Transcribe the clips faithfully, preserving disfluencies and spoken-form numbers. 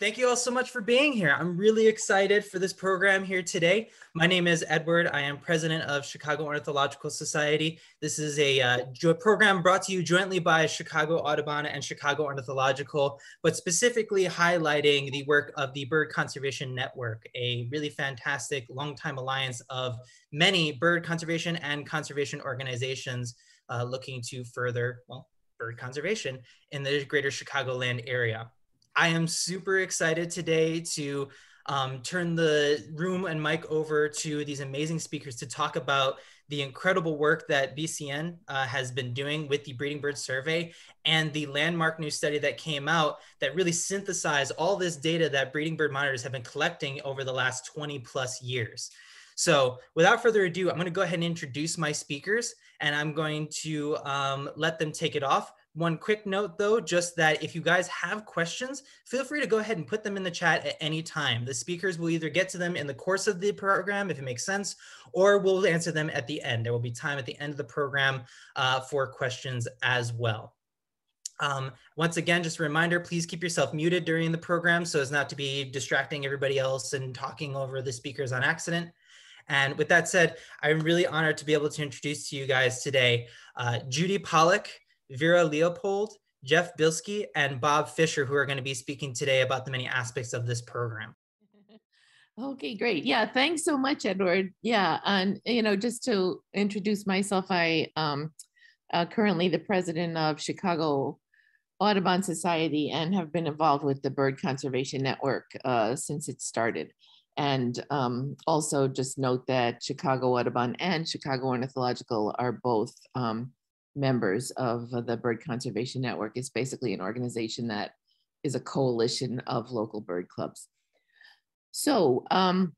Thank you all so much for being here. I'm really excited for this program here today. My name is Edward. I am president of Chicago Ornithological Society. This is a uh, program brought to you jointly by Chicago Audubon and Chicago Ornithological, but specifically highlighting the work of the Bird Conservation Network, a really fantastic longtime alliance of many bird conservation and conservation organizations uh, looking to further, well, bird conservation in the greater Chicagoland area. I am super excited today to um, turn the room and mic over to these amazing speakers to talk about the incredible work that B C N uh, has been doing with the Breeding Bird Survey and the landmark new study that came out that really synthesized all this data that breeding bird monitors have been collecting over the last twenty plus years. So without further ado, I'm going to go ahead and introduce my speakers, and I'm going to um, let them take it off. One quick note though, just that if you guys have questions, feel free to go ahead and put them in the chat at any time. The speakers will either get to them in the course of the program, if it makes sense, or we'll answer them at the end. There will be time at the end of the program uh, for questions as well. Um, once again, just a reminder, please keep yourself muted during the program so as not to be distracting everybody else and talking over the speakers on accident. And with that said, I'm really honored to be able to introduce to you guys today, uh, Judy Pollock, Vera Leopold, Jeff Bilski, and Bob Fisher, who are going to be speaking today about the many aspects of this program. Okay, great. Yeah, thanks so much, Edward. Yeah, and you know, just to introduce myself, I um, uh, currently the president of Chicago Audubon Society and have been involved with the Bird Conservation Network uh, since it started. And um, also just note that Chicago Audubon and Chicago Ornithological are both um, members of the Bird Conservation Network. Is basically an organization that is a coalition of local bird clubs. So um,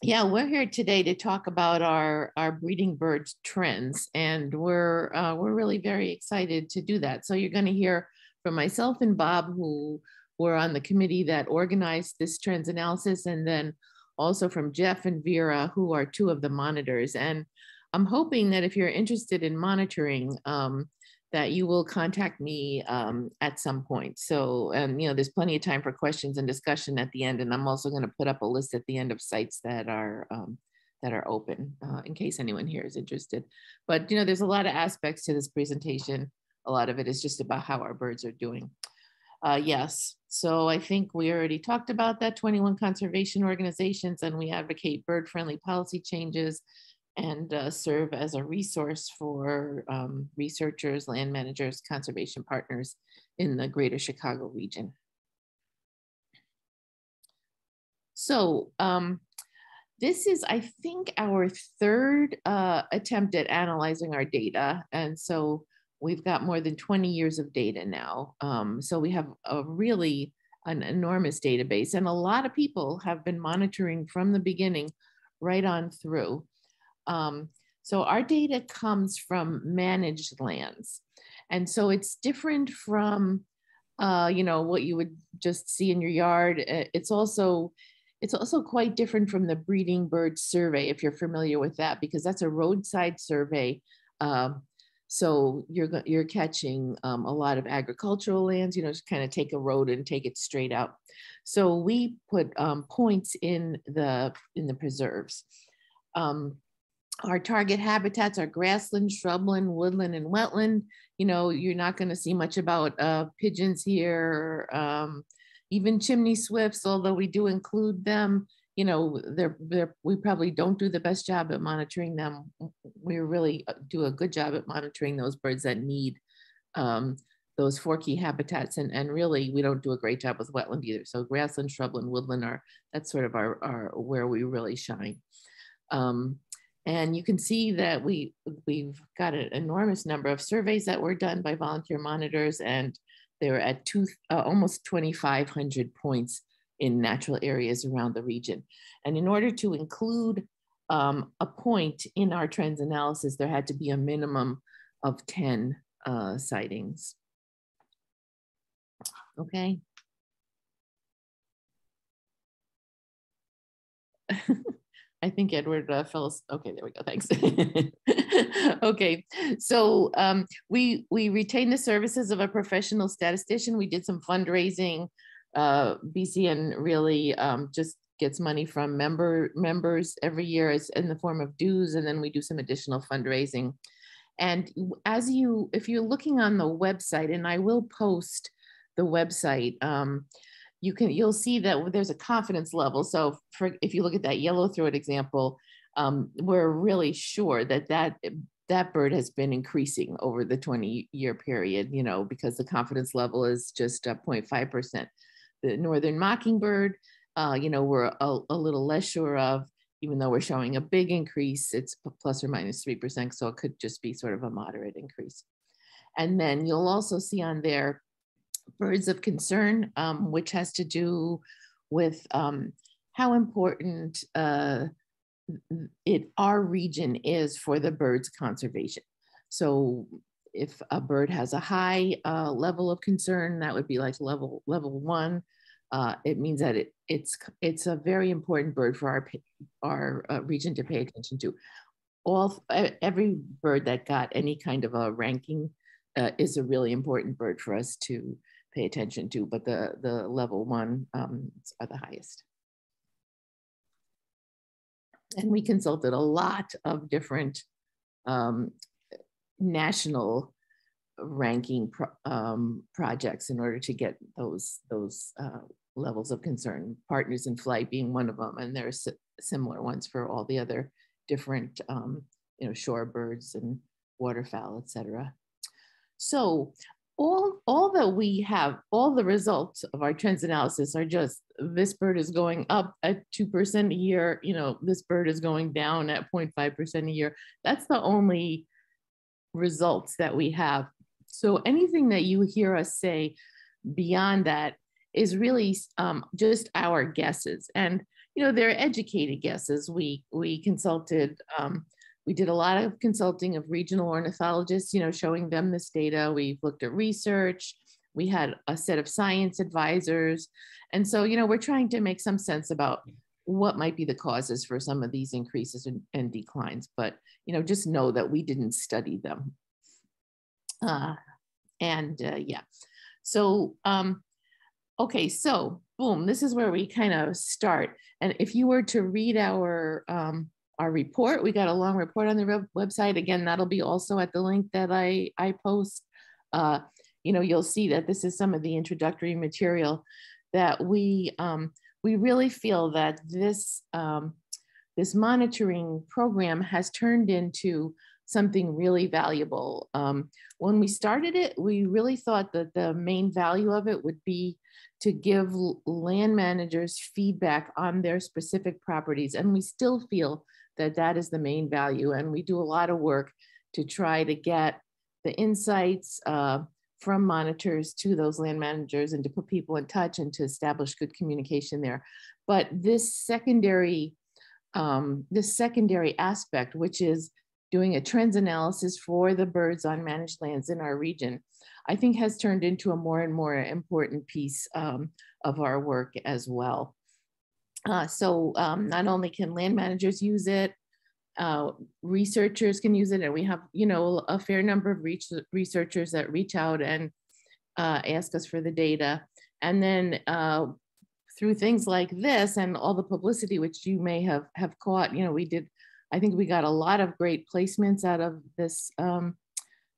yeah, we're here today to talk about our, our breeding bird trends, and we're, uh, we're really very excited to do that. So you're gonna hear from myself and Bob, who were on the committee that organized this trends analysis, and then also from Jeff and Vera, who are two of the monitors. And I'm hoping that if you're interested in monitoring, um, that you will contact me um, at some point. So, and you know, there's plenty of time for questions and discussion at the end. And I'm also going to put up a list at the end of sites that are um, that are open uh, in case anyone here is interested. But you know, there's a lot of aspects to this presentation. A lot of it is just about how our birds are doing. Uh, yes. So I think we already talked about that. twenty-one conservation organizations, and we advocate bird-friendly policy changes and uh, serve as a resource for um, researchers, land managers, conservation partners in the greater Chicago region. So um, this is, I think, our third uh, attempt at analyzing our data. And so we've got more than twenty years of data now. Um, so we have a really an enormous database, and a lot of people have been monitoring from the beginning right on through. Um, so our data comes from managed lands. And so it's different from, uh, you know, what you would just see in your yard. It's also, it's also quite different from the Breeding Bird Survey, if you're familiar with that, because that's a roadside survey. Um, so you're, you're catching um, a lot of agricultural lands, you know, just kind of take a road and take it straight out. So we put um, points in the, in the preserves. Um, Our target habitats are grassland, shrubland, woodland, and wetland. You know, you're not going to see much about uh, pigeons here, um, even chimney swifts, although we do include them. You know, they're, they're, we probably don't do the best job at monitoring them. We really do a good job at monitoring those birds that need um, those four key habitats. And, and really, we don't do a great job with wetland either. So grassland, shrubland, woodland are, that's sort of our, our where we really shine. Um, And you can see that we, we've got an enormous number of surveys that were done by volunteer monitors, and they were at two, uh, almost twenty-five hundred points in natural areas around the region. And in order to include um, a point in our trends analysis, there had to be a minimum of ten uh, sightings. Okay. I think Edward uh, Phillips. Okay, there we go. Thanks. Okay, so um, we we retain the services of a professional statistician. We did some fundraising uh, B C N really um, just gets money from member members every year is in the form of dues, and then we do some additional fundraising. And as you, if you're looking on the website, and I will post the website, um, you can, you'll see that there's a confidence level. So for, if you look at that yellow throat example, um, we're really sure that that that bird has been increasing over the twenty year period, you know, because the confidence level is just zero point five percent. The northern mockingbird, uh, you know, we're a, a little less sure of, even though we're showing a big increase, it's plus or minus three percent. So it could just be sort of a moderate increase. And then you'll also see on there, birds of concern, um, which has to do with um, how important uh, It, our region is for the bird's conservation. So if a bird has a high uh, level of concern, that would be like level level one. Uh, it means that it, it's it's a very important bird for our our uh, region to pay attention to. All every bird that got any kind of a ranking uh, is a really important bird for us to pay attention to. But the the level one um, are the highest. And we consulted a lot of different um, national ranking pro um, projects in order to get those, those uh, levels of concern, Partners in Flight being one of them, and there are similar ones for all the other different um, you know, shorebirds and waterfowl, et cetera. So all, all that we have, all the results of our trends analysis are just, this bird is going up at two percent a year, you know, this bird is going down at zero point five percent a year. That's the only results that we have. So anything that you hear us say beyond that is really um, just our guesses. And, you know, they're educated guesses. We, we consulted, um, we did a lot of consulting of regional ornithologists, you know, showing them this data. We've looked at research. We had a set of science advisors. And so, you know, we're trying to make some sense about what might be the causes for some of these increases and, and declines, but, you know, just know that we didn't study them. Uh, and uh, yeah, so, um, okay, so boom, this is where we kind of start. And if you were to read our, um, our report, we got a long report on the website. Again, that'll be also at the link that I, I post. Uh, you know, you'll see that this is some of the introductory material that we, um, we really feel that this, um, this monitoring program has turned into something really valuable. Um, when we started it, we really thought that the main value of it would be to give land managers feedback on their specific properties. And we still feel that that is the main value. And we do a lot of work to try to get the insights, uh, from monitors to those land managers and to put people in touch and to establish good communication there. But this secondary, um, this secondary aspect, which is doing a trends analysis for the birds on managed lands in our region, I think has turned into a more and more important piece um, of our work as well. Uh, so um, not only can land managers use it, Uh, researchers can use it, and we have, you know, a fair number of reach, researchers that reach out and uh, ask us for the data. And then uh, through things like this and all the publicity which you may have have caught, you know, we did, I think we got a lot of great placements out of this um,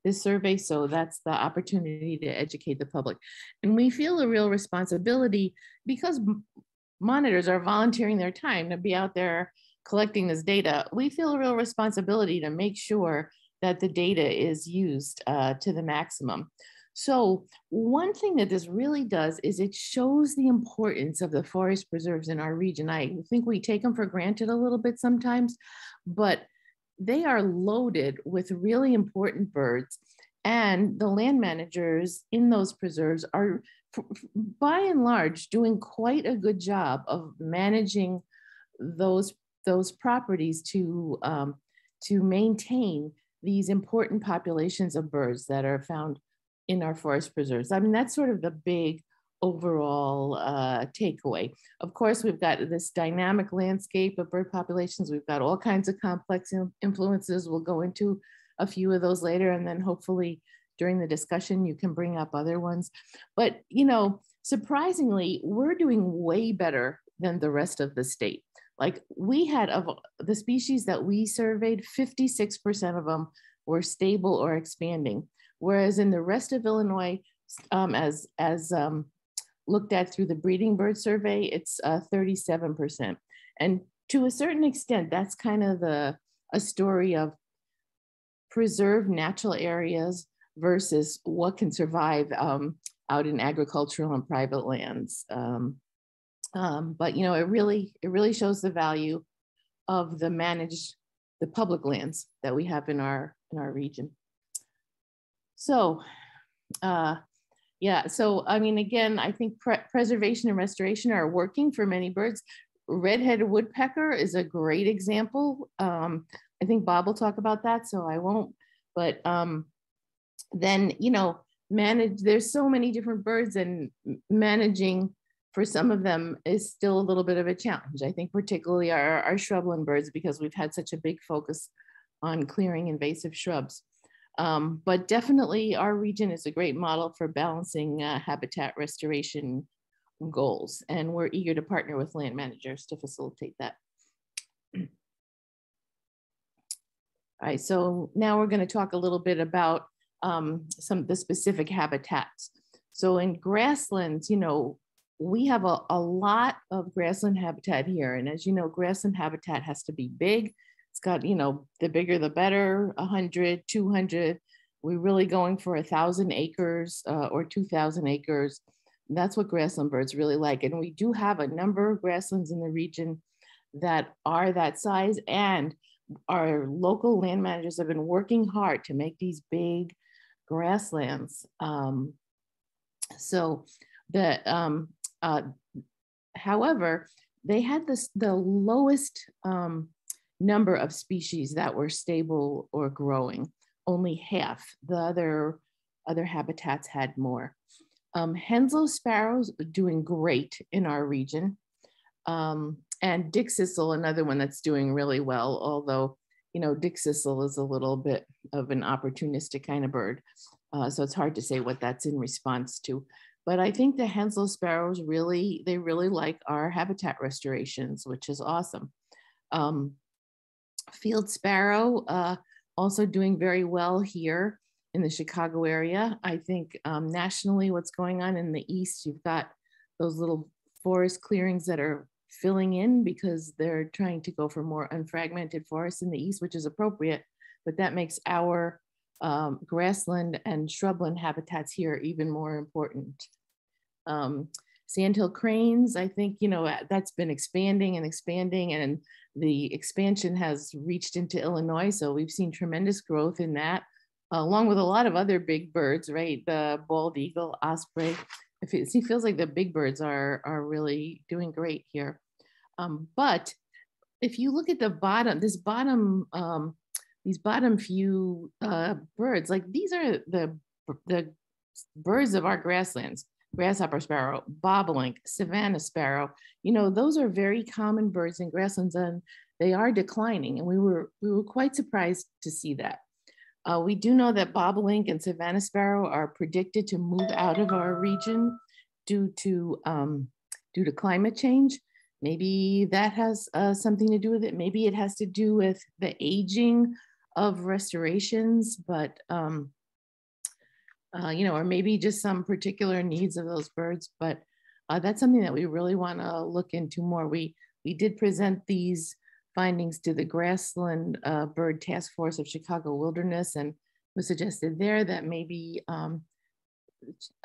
this survey. So that's the opportunity to educate the public, and we feel a real responsibility because monitors are volunteering their time to be out there collecting this data. We feel a real responsibility to make sure that the data is used uh, to the maximum. So one thing that this really does is it shows the importance of the forest preserves in our region. I think we take them for granted a little bit sometimes, but they are loaded with really important birds, and the land managers in those preserves are, by and large, doing quite a good job of managing those those properties to, um, to maintain these important populations of birds that are found in our forest preserves. I mean, that's sort of the big overall uh, takeaway. Of course, we've got this dynamic landscape of bird populations. We've got all kinds of complex influences. We'll go into a few of those later, and then hopefully during the discussion, you can bring up other ones. But, you know, surprisingly, we're doing way better than the rest of the state. Like we had, of the species that we surveyed, fifty-six percent of them were stable or expanding. Whereas in the rest of Illinois, um, as, as um, looked at through the breeding bird survey, it's uh, thirty-seven percent. And to a certain extent, that's kind of the, a story of preserved natural areas versus what can survive um, out in agricultural and private lands. Um, Um, but you know, it really it really shows the value of the managed, the public lands that we have in our in our region. So, uh, yeah. So I mean, again, I think pre preservation and restoration are working for many birds. Red-headed woodpecker is a great example. Um, I think Bob will talk about that, so I won't. But um, then you know, manage. There's so many different birds, and managing for some of them is still a little bit of a challenge. I think particularly our, our shrubland birds, because we've had such a big focus on clearing invasive shrubs. Um, but definitely our region is a great model for balancing uh, habitat restoration goals. And we're eager to partner with land managers to facilitate that. All right, so now we're gonna talk a little bit about um, some of the specific habitats. So in grasslands, you know, we have a, a lot of grassland habitat here. And as you know, grassland habitat has to be big. It's got, you know, the bigger, the better, one hundred, two hundred. We're really going for one thousand acres uh, or two thousand acres. And that's what grassland birds really like. And we do have a number of grasslands in the region that are that size. And our local land managers have been working hard to make these big grasslands. Um, so the, um, Uh, however, they had this, the lowest um, number of species that were stable or growing, only half. The other, other habitats had more. Um, Henslow sparrows are doing great in our region. Um, and Dick Sissel, another one that's doing really well, although, you know, Dick Sissel is a little bit of an opportunistic kind of bird. Uh, so it's hard to say what that's in response to. But I think the Henslow sparrows really, they really like our habitat restorations, which is awesome. Um, field sparrow uh, also doing very well here in the Chicago area. I think um, nationally what's going on in the East, you've got those little forest clearings that are filling in because they're trying to go for more unfragmented forests in the East, which is appropriate, but that makes our um, grassland and shrubland habitats here even more important. Um, sandhill cranes, I think, you know, that's been expanding and expanding, and the expansion has reached into Illinois. So we've seen tremendous growth in that, uh, along with a lot of other big birds, right? The bald eagle, osprey. If it, it feels like the big birds are, are really doing great here. Um, but if you look at the bottom, this bottom, um, these bottom few uh, birds, like these are the, the birds of our grasslands. Grasshopper sparrow, bobolink, savanna sparrow, you know, those are very common birds in grasslands, and they are declining. And we were, we were quite surprised to see that. Uh, we do know that bobolink and savanna sparrow are predicted to move out of our region due to, um, due to climate change. Maybe that has uh, something to do with it. Maybe it has to do with the aging of restorations, but um, Uh, you know, or maybe just some particular needs of those birds, but uh, that's something that we really want to look into more. We we did present these findings to the Grassland uh, Bird Task Force of Chicago Wilderness, and was suggested there that maybe um,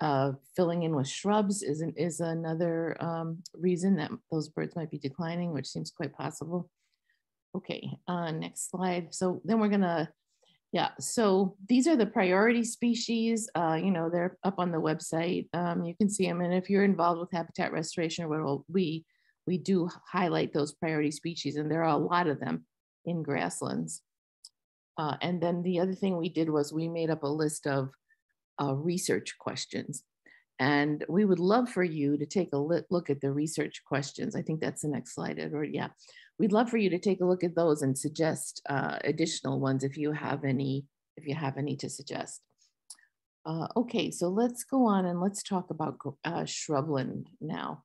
uh, filling in with shrubs is an, is another um, reason that those birds might be declining, which seems quite possible. Okay, uh, next slide. So then we're gonna. Yeah, so these are the priority species. Uh, you know, they're up on the website. Um, you can see them. And if you're involved with habitat restoration, well, we, we do highlight those priority species, and there are a lot of them in grasslands. Uh, and then the other thing we did was we made up a list of uh, research questions. And we would love for you to take a look at the research questions. I think that's the next slide, Edward, yeah. We'd love for you to take a look at those and suggest uh, additional ones if you have any, if you have any to suggest. Uh, okay, so let's go on and let's talk about uh, shrubland now.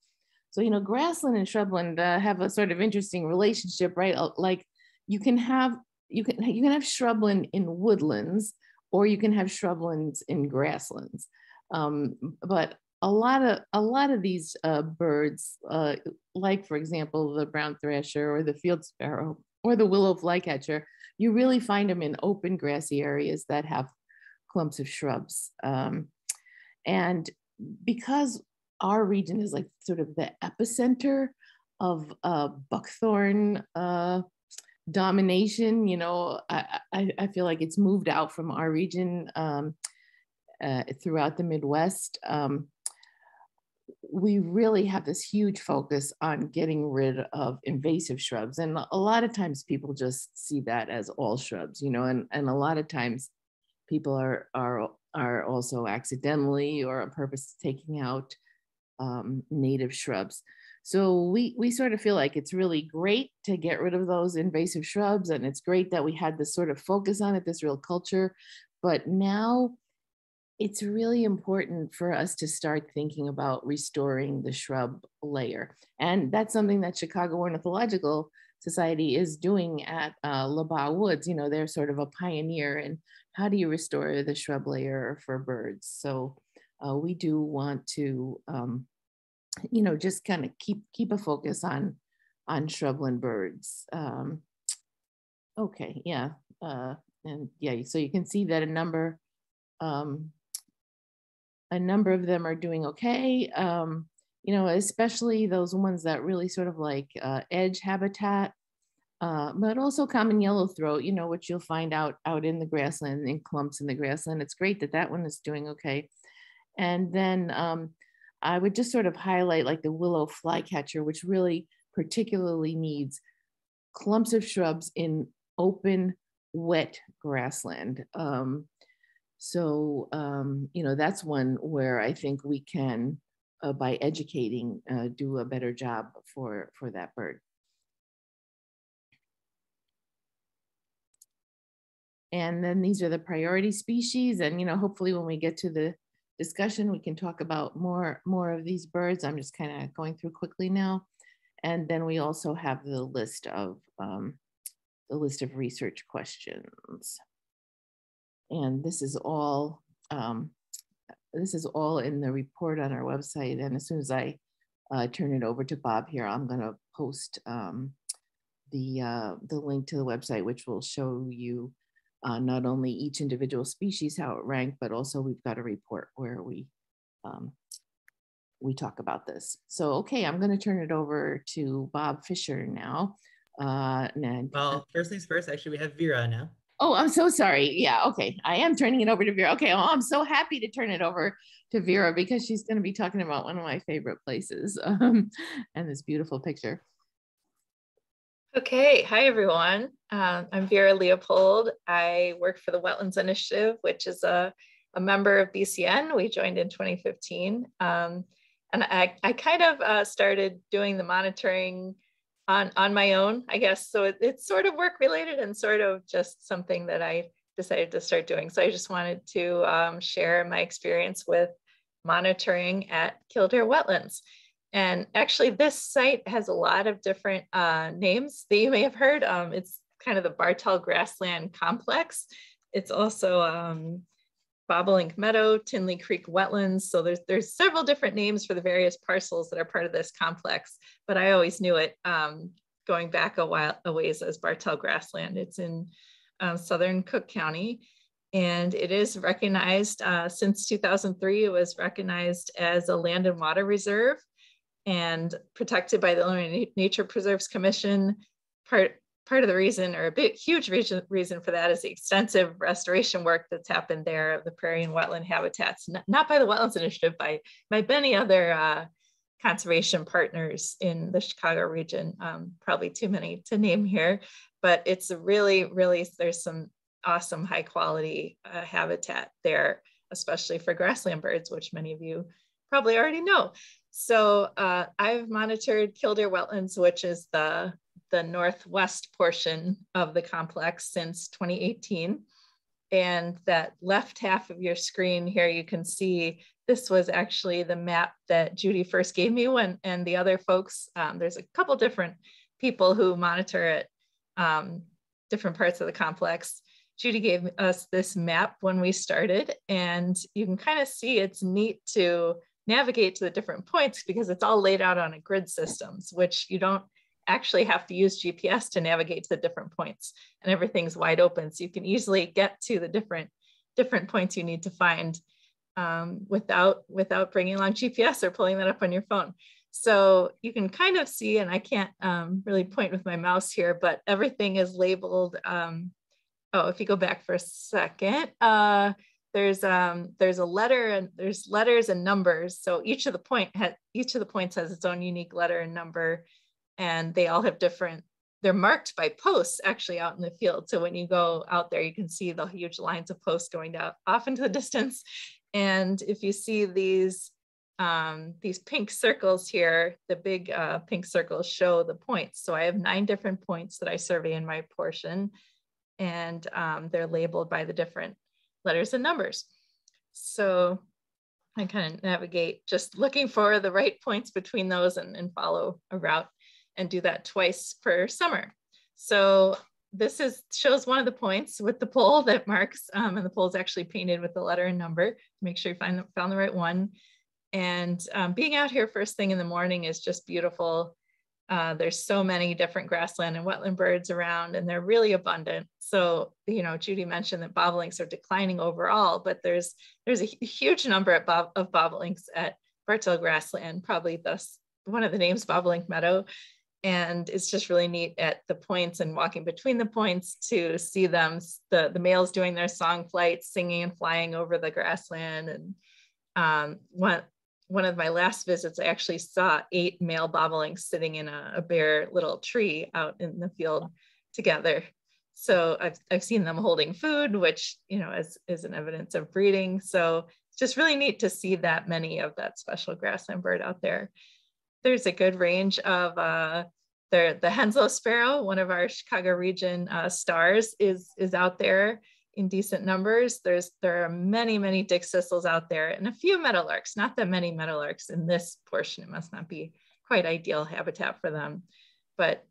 So, you know, grassland and shrubland uh, have a sort of interesting relationship, right? Like you can have, you can, you can have shrubland in woodlands, or you can have shrublands in grasslands. Um, but a lot of, a lot of these uh, birds, uh, like for example, the brown thrasher or the field sparrow or the willow flycatcher, you really find them in open grassy areas that have clumps of shrubs. Um, and because our region is like sort of the epicenter of uh, buckthorn uh, domination, you know, I, I, I feel like it's moved out from our region um, uh, throughout the Midwest. Um, we really have this huge focus on getting rid of invasive shrubs. And a lot of times people just see that as all shrubs, you know, and, and a lot of times people are, are, are also accidentally or on purpose taking out um, native shrubs. So we, we sort of feel like it's really great to get rid of those invasive shrubs. And it's great that we had this sort of focus on it, this real culture. But now it's really important for us to start thinking about restoring the shrub layer. And that's something that Chicago Ornithological Society is doing at uh, LaBa Woods. You know, they're sort of a pioneer in how do you restore the shrub layer for birds. So uh, we do want to, um, you know, just kind of keep keep a focus on on shrubland birds. Um, okay, yeah, uh, and yeah, so you can see that a number um, a number of them are doing okay. Um, you know, especially those ones that really sort of like uh, edge habitat, uh, but also common yellowthroat, you know, which you'll find out out in the grassland, in clumps in the grassland. It's great that that one is doing okay. And then um, I would just sort of highlight like the willow flycatcher, which really particularly needs clumps of shrubs in open, wet grassland. Um, so, um, you know, that's one where I think we can, Uh, by educating, uh, do a better job for, for that bird. And then these are the priority species. And, you know, hopefully when we get to the discussion, we can talk about more, more of these birds. I'm just kind of going through quickly now. And then we also have the list of, um, the list of research questions. And this is all, um, This is all in the report on our website. And as soon as I uh, turn it over to Bob here, I'm going to post um, the, uh, the link to the website, which will show you uh, not only each individual species, how it ranked, but also we've got a report where we, um, we talk about this. So, okay, I'm going to turn it over to Bob Fisher now. Uh, and well, first things first, actually, we have Vera now. Oh, I'm so sorry. Yeah, okay. I am turning it over to Vera. Okay, well, I'm so happy to turn it over to Vera because she's going to be talking about one of my favorite places um, and this beautiful picture. Okay, hi everyone. Um, I'm Vera Leopold. I work for the Wetlands Initiative, which is a, a member of B C N. We joined in twenty fifteen. Um, and I, I kind of uh, started doing the monitoring On, on my own, I guess. So it, it's sort of work related and sort of just something that I decided to start doing. So I just wanted to um, share my experience with monitoring at Kildare Wetlands. And actually this site has a lot of different uh, names that you may have heard. Um, it's kind of the Bartel Grassland Complex. It's also um, Bobolink Meadow, Tinley Creek Wetlands. So there's, there's several different names for the various parcels that are part of this complex, but I always knew it um, going back a while a ways as Bartel Grassland. It's in uh, Southern Cook County, and it is recognized uh, since two thousand three, it was recognized as a land and water reserve and protected by the Illinois Nature Preserves Commission. Part Part of the reason, or a big, huge reason, reason for that is the extensive restoration work that's happened there of the prairie and wetland habitats, not, not by the Wetlands Initiative, by, by many other uh, conservation partners in the Chicago region, um, probably too many to name here, but it's really, really, there's some awesome high quality uh, habitat there, especially for grassland birds, which many of you probably already know. So uh, I've monitored Kildare Wetlands, which is the the northwest portion of the complex since twenty eighteen. And that left half of your screen here, you can see this was actually the map that Judy first gave me when, and the other folks, um, there's a couple different people who monitor it, um, different parts of the complex. Judy gave us this map when we started, and you can kind of see it's neat to navigate to the different points because it's all laid out on a grid systems, which you don't actually have to use G P S to navigate to the different points, and everything's wide open. So you can easily get to the different, different points you need to find um, without, without bringing along G P S or pulling that up on your phone. So you can kind of see, and I can't um, really point with my mouse here, but everything is labeled. Um, oh, if you go back for a second, uh, there's um, there's a letter and there's letters and numbers. So each of the point each of the points has its own unique letter and number, and they all have different. They're marked by posts actually out in the field. So when you go out there, you can see the huge lines of posts going down off into the distance. And if you see these. Um, these pink circles here, the big uh, pink circles show the points. So I have nine different points that I survey in my portion, and um, they're labeled by the different letters and numbers. So I kind of navigate just looking for the right points between those and, and follow a route, and do that twice per summer. So this is shows one of the points with the pole that marks, um, and the pole is actually painted with the letter and number. Make sure you find the, found the right one. And um, being out here first thing in the morning is just beautiful. Uh, there's so many different grassland and wetland birds around, and they're really abundant. So, you know, Judy mentioned that bobolinks are declining overall, but there's there's a huge number at bob of bobolinks at Bartel Grassland, probably thus one of the names, Bobolink Meadow. And it's just really neat at the points and walking between the points to see them, the, the males doing their song flights, singing and flying over the grassland. And um, one, One of my last visits, I actually saw eight male bobolinks sitting in a, a bare little tree out in the field together. So I've, I've seen them holding food, which, you know, is, is an evidence of breeding. So it's just really neat to see that many of that special grassland bird out there. There's a good range of uh, the, the Henslow sparrow, one of our Chicago region uh, stars, is, is out there in decent numbers. There's, there are many, many Dick's thistles out there, and a few meadowlarks, not that many meadowlarks in this portion. It must not be quite ideal habitat for them. But,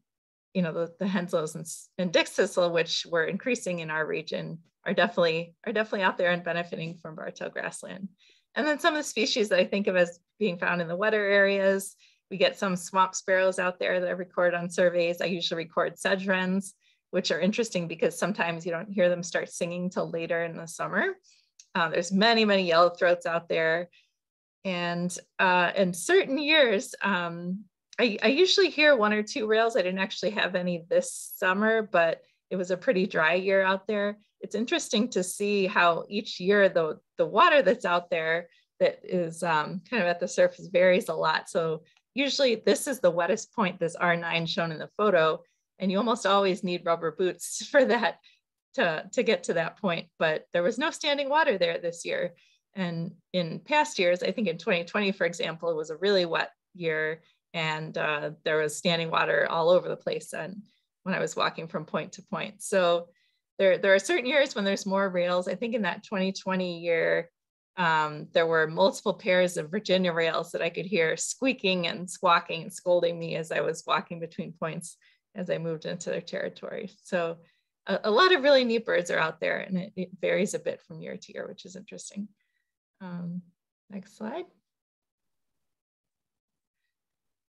you know, the, the Henslows and, and Dick's thistle, which were increasing in our region, are definitely, are definitely out there and benefiting from Bartel Grassland. And then some of the species that I think of as being found in the wetter areas, we get some swamp sparrows out there that I record on surveys. I usually record sedge wrens, which are interesting because sometimes you don't hear them start singing till later in the summer. Uh, there's many, many yellow throats out there. And uh, in certain years, um, I, I usually hear one or two rails. I didn't actually have any this summer, but it was a pretty dry year out there. It's interesting to see how each year the, the water that's out there that is um, kind of at the surface varies a lot. So usually this is the wettest point, this R nine shown in the photo. And you almost always need rubber boots for that to, to get to that point. But there was no standing water there this year. And in past years, I think in twenty twenty, for example, it was a really wet year, and uh, there was standing water all over the place. And when I was walking from point to point. So there, there are certain years when there's more rails. I think in that twenty twenty year, um, there were multiple pairs of Virginia rails that I could hear squeaking and squawking and scolding me as I was walking between points, as I moved into their territory. So a, a lot of really neat birds are out there, and it, it varies a bit from year to year, which is interesting. Um, next slide.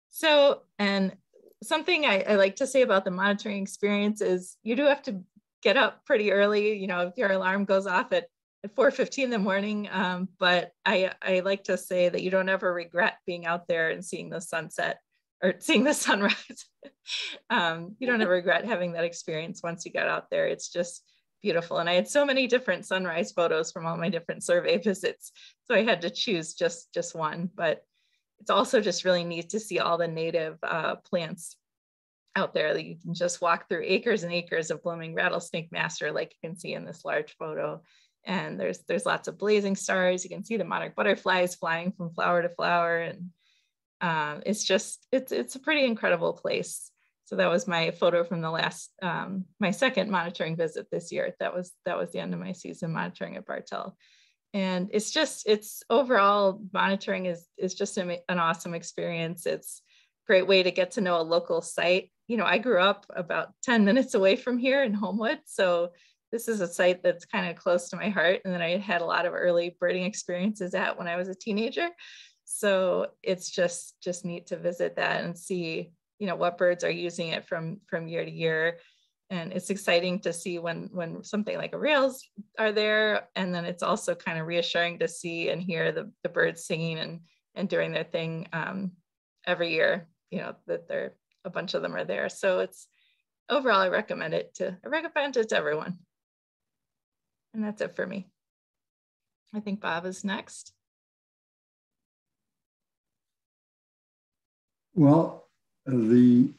So, and something I, I like to say about the monitoring experience is you do have to get up pretty early. You know, if your alarm goes off at, at four fifteen in the morning, um, but I, I like to say that you don't ever regret being out there and seeing the sunset or seeing the sunrise. um, you don't ever regret having that experience once you got out there. It's just beautiful. And I had so many different sunrise photos from all my different survey visits. So I had to choose just, just one, but it's also just really neat to see all the native uh, plants out there that you can just walk through acres and acres of blooming rattlesnake master, like you can see in this large photo. And there's, there's lots of blazing stars. You can see the monarch butterflies flying from flower to flower, and Um, it's just, it's, it's a pretty incredible place. So that was my photo from the last, um, my second monitoring visit this year. That was, that was the end of my season monitoring at Bartel. And it's just, it's overall monitoring is, is just an, an awesome experience. It's a great way to get to know a local site. You know, I grew up about ten minutes away from here in Homewood. So this is a site that's kind of close to my heart. And then I had a lot of early birding experiences at when I was a teenager. So it's just, just neat to visit that and see, you know, what birds are using it from, from year to year. And it's exciting to see when, when something like a rails are there. And then it's also kind of reassuring to see and hear the, the birds singing and, and doing their thing um, every year, you know, that they're, a bunch of them are there. So it's overall, I recommend it to, I recommend it to everyone. And that's it for me. I think Bob is next. Well, the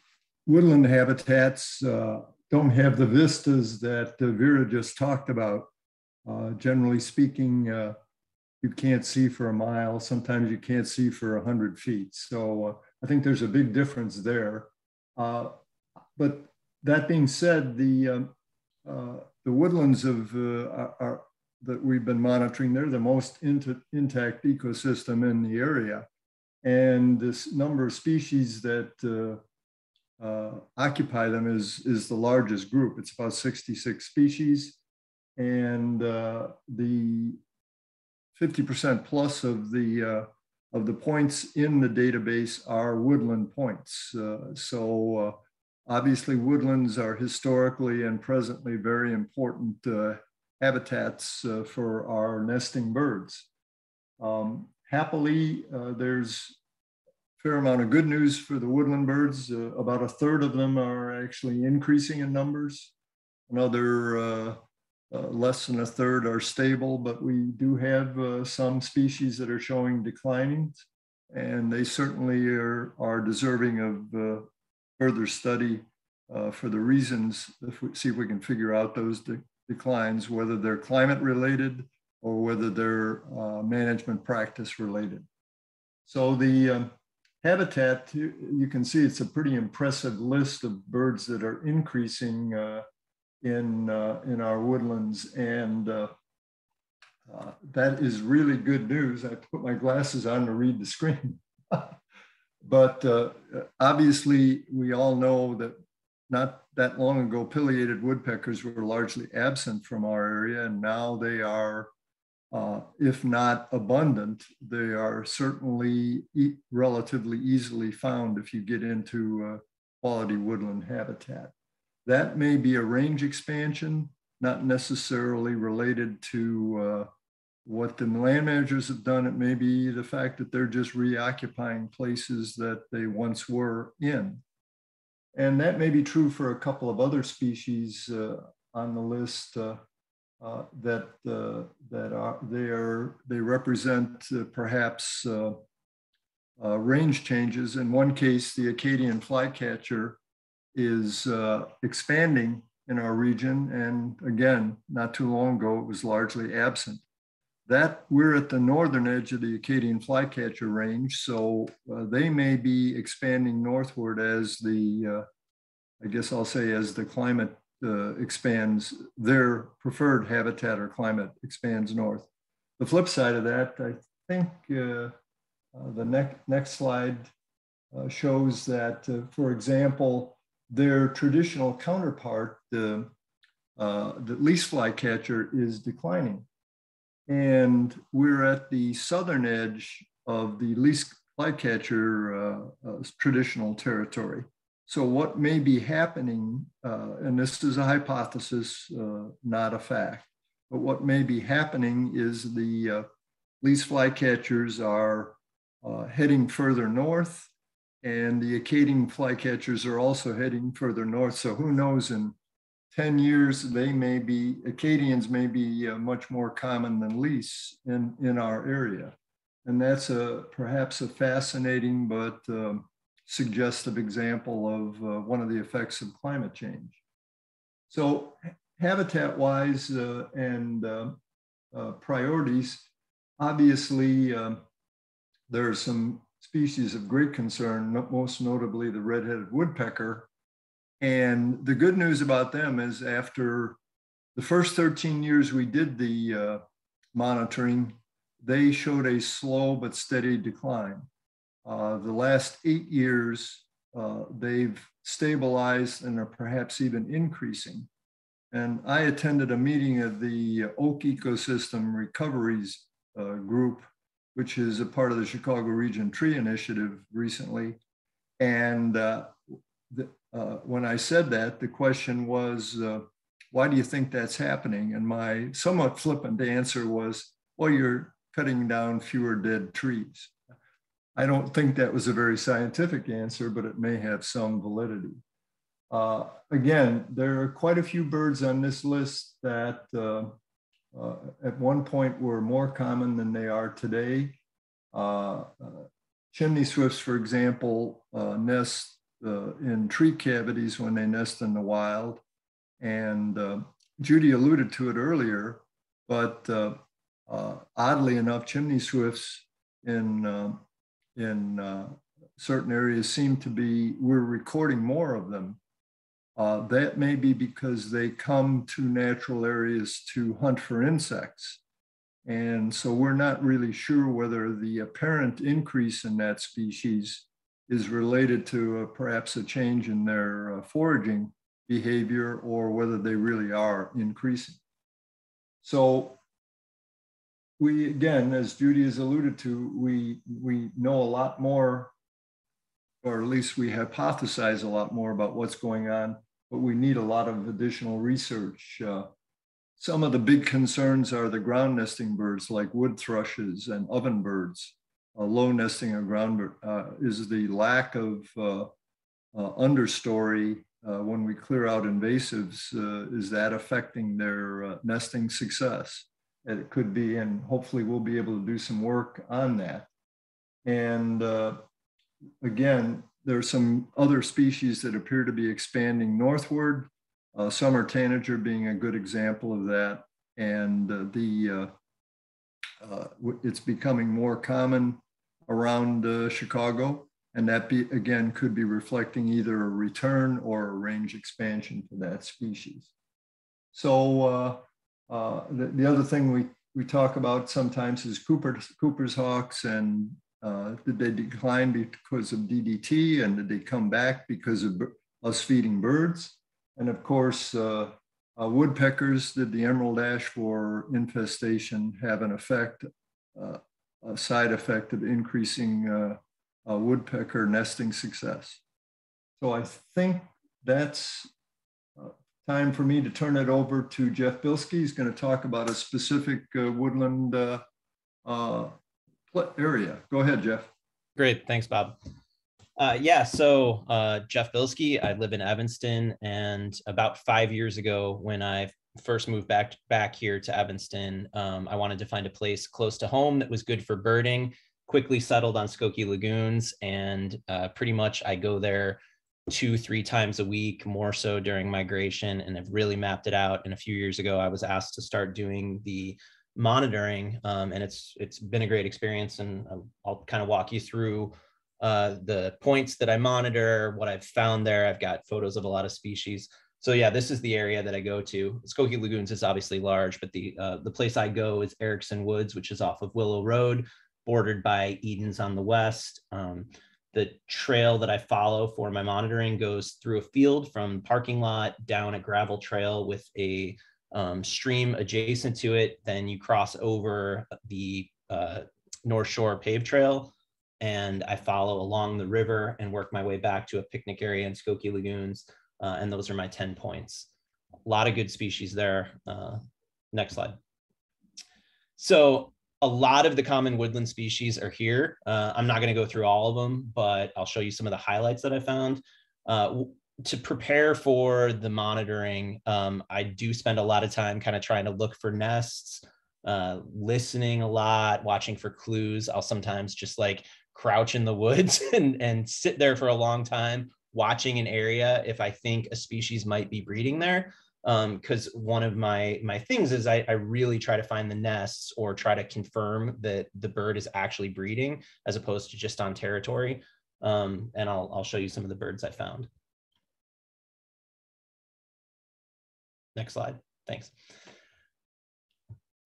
woodland habitats uh, don't have the vistas that uh, Vera just talked about. Uh, generally speaking, uh, you can't see for a mile. Sometimes you can't see for a hundred feet. So uh, I think there's a big difference there. Uh, but that being said, the, um, uh, the woodlands of, uh, are, are, that we've been monitoring, they're the most intact ecosystem in the area. And this number of species that uh, Uh, occupy them is, is the largest group. It's about sixty-six species. And uh, the fifty percent plus of the, uh, of the points in the database are woodland points. Uh, so uh, obviously woodlands are historically and presently very important uh, habitats uh, for our nesting birds. Um, happily, uh, there's fair amount of good news for the woodland birds. Uh, about a third of them are actually increasing in numbers. Another uh, uh, less than a third are stable, but we do have uh, some species that are showing declining, and they certainly are, are deserving of uh, further study uh, for the reasons, if we see if we can figure out those de declines, whether they're climate related or whether they're uh, management practice related. So the, um, habitat, you can see it's a pretty impressive list of birds that are increasing uh, in, uh, in our woodlands. And uh, uh, that is really good news. I put my glasses on to read the screen. But uh, obviously, we all know that not that long ago, pileated woodpeckers were largely absent from our area, and now they are Uh, if not abundant, they are certainly e relatively easily found if you get into uh, quality woodland habitat. That may be a range expansion, not necessarily related to uh, what the land managers have done. It may be the fact that they're just reoccupying places that they once were in. And that may be true for a couple of other species uh, on the list. Uh, Uh, that uh, that are they are they represent uh, perhaps uh, uh, range changes. In one case, the Acadian flycatcher is uh, expanding in our region, and again, not too long ago, it was largely absent. That we're at the northern edge of the Acadian flycatcher range, so uh, they may be expanding northward as the uh, I guess I'll say as the climate. Uh, expands, their preferred habitat or climate expands north. The flip side of that, I think uh, uh, the ne next slide uh, shows that, uh, for example, their traditional counterpart, the, uh, the least flycatcher, is declining. And we're at the southern edge of the least flycatcher uh, uh, traditional territory. So what may be happening, uh, and this is a hypothesis, uh, not a fact, but what may be happening is the uh, least flycatchers are uh, heading further north, and the Acadian flycatchers are also heading further north. So who knows, in ten years, they may be, Acadians may be uh, much more common than least in, in our area. And that's a, perhaps a fascinating, but um, suggestive example of uh, one of the effects of climate change. So habitat-wise uh, and uh, uh, priorities, obviously uh, there are some species of great concern, most notably the red-headed woodpecker, And the good news about them is after the first thirteen years we did the uh, monitoring, they showed a slow but steady decline. Uh, the last eight years, uh, they've stabilized and are perhaps even increasing. And I attended a meeting of the Oak Ecosystem Recoveries uh, Group, which is a part of the Chicago Region Tree Initiative recently. And uh, the, uh, when I said that, the question was, uh, why do you think that's happening? And my somewhat flippant answer was, well, you're cutting down fewer dead trees. I don't think that was a very scientific answer, but it may have some validity. Uh, again, there are quite a few birds on this list that uh, uh, at one point were more common than they are today. Uh, uh, chimney swifts, for example, uh, nest uh, in tree cavities when they nest in the wild. And uh, Judy alluded to it earlier, but uh, uh, oddly enough, chimney swifts in, uh, in uh, certain areas seem to be, we're recording more of them. Uh, that may be because they come to natural areas to hunt for insects. And so we're not really sure whether the apparent increase in that species is related to uh, perhaps a change in their uh, foraging behavior or whether they really are increasing. So we, again, as Judy has alluded to, we, we know a lot more, or at least we hypothesize a lot more about what's going on, but we need a lot of additional research. Uh, some of the big concerns are the ground nesting birds like wood thrushes and oven birds. Uh, low nesting of ground bird, uh, is the lack of uh, uh, understory uh, when we clear out invasives. Uh, is that affecting their uh, nesting success? It could be, and hopefully we'll be able to do some work on that. And uh, again, there are some other species that appear to be expanding northward. Uh, summer tanager being a good example of that. And uh, the uh, uh, it's becoming more common around uh, Chicago. And that, be, again, could be reflecting either a return or a range expansion for that species. So uh, uh, the, the other thing we, we talk about sometimes is Cooper's, Cooper's hawks and Uh, did they decline because of D D T, and did they come back because of us feeding birds? And of course, uh, uh, woodpeckers, did the emerald ash borer infestation have an effect, uh, a side effect of increasing uh, uh, woodpecker nesting success? So I think that's uh, time for me to turn it over to Jeff Bilski. He's going to talk about a specific uh, woodland uh, uh, What area? Go ahead, Jeff. Great. Thanks, Bob. Uh, yeah, so uh, Jeff Bilski, I live in Evanston, and about five years ago when I first moved back, back here to Evanston, um, I wanted to find a place close to home that was good for birding, quickly settled on Skokie Lagoons, and uh, pretty much I go there two, three times a week, more so during migration, and I've really mapped it out. And a few years ago, I was asked to start doing the monitoring, um, and it's it's been a great experience, and I'll kind of walk you through uh, the points that I monitor, what I've found there. I've got photos of a lot of species. So yeah, this is the area that I go to. Skokie Lagoons is obviously large, but the uh, the place I go is Erickson Woods, which is off of Willow Road, bordered by Edens on the west. Um, the trail that I follow for my monitoring goes through a field from parking lot down a gravel trail with a Um, stream adjacent to it. Then you cross over the uh, North Shore paved trail, and I follow along the river and work my way back to a picnic area in Skokie Lagoons, uh, and those are my ten points. A lot of good species there. Uh, next slide. So a lot of the common woodland species are here. Uh, I'm not going to go through all of them, but I'll show you some of the highlights that I found. Uh, To prepare for the monitoring, um, I do spend a lot of time kind of trying to look for nests, uh, listening a lot, watching for clues. I'll sometimes just like crouch in the woods and, and sit there for a long time watching an area if I think a species might be breeding there. Because um, one of my, my things is I, I really try to find the nests or try to confirm that the bird is actually breeding as opposed to just on territory. Um, and I'll, I'll show you some of the birds I found. Next slide, thanks.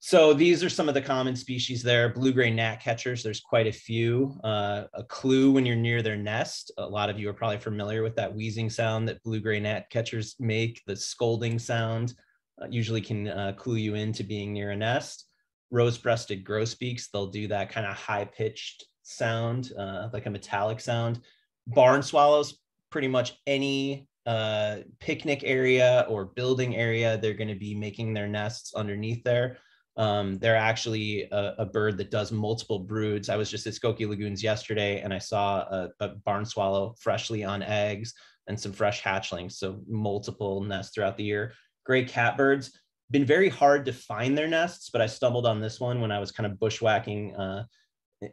So these are some of the common species there. Blue-gray gnatcatchers, there's quite a few. Uh, a clue when you're near their nest, a lot of you are probably familiar with that wheezing sound that blue-gray gnatcatchers make, the scolding sound, uh, usually can uh, clue you into being near a nest. Rose-breasted grosbeaks, they'll do that kind of high-pitched sound, uh, like a metallic sound. Barn swallows, pretty much any uh, picnic area or building area, they're gonna be making their nests underneath there. Um, they're actually a, a bird that does multiple broods. I was just at Skokie Lagoons yesterday and I saw a, a barn swallow freshly on eggs and some fresh hatchlings. So multiple nests throughout the year. Gray catbirds, been very hard to find their nests, but I stumbled on this one when I was kind of bushwhacking uh,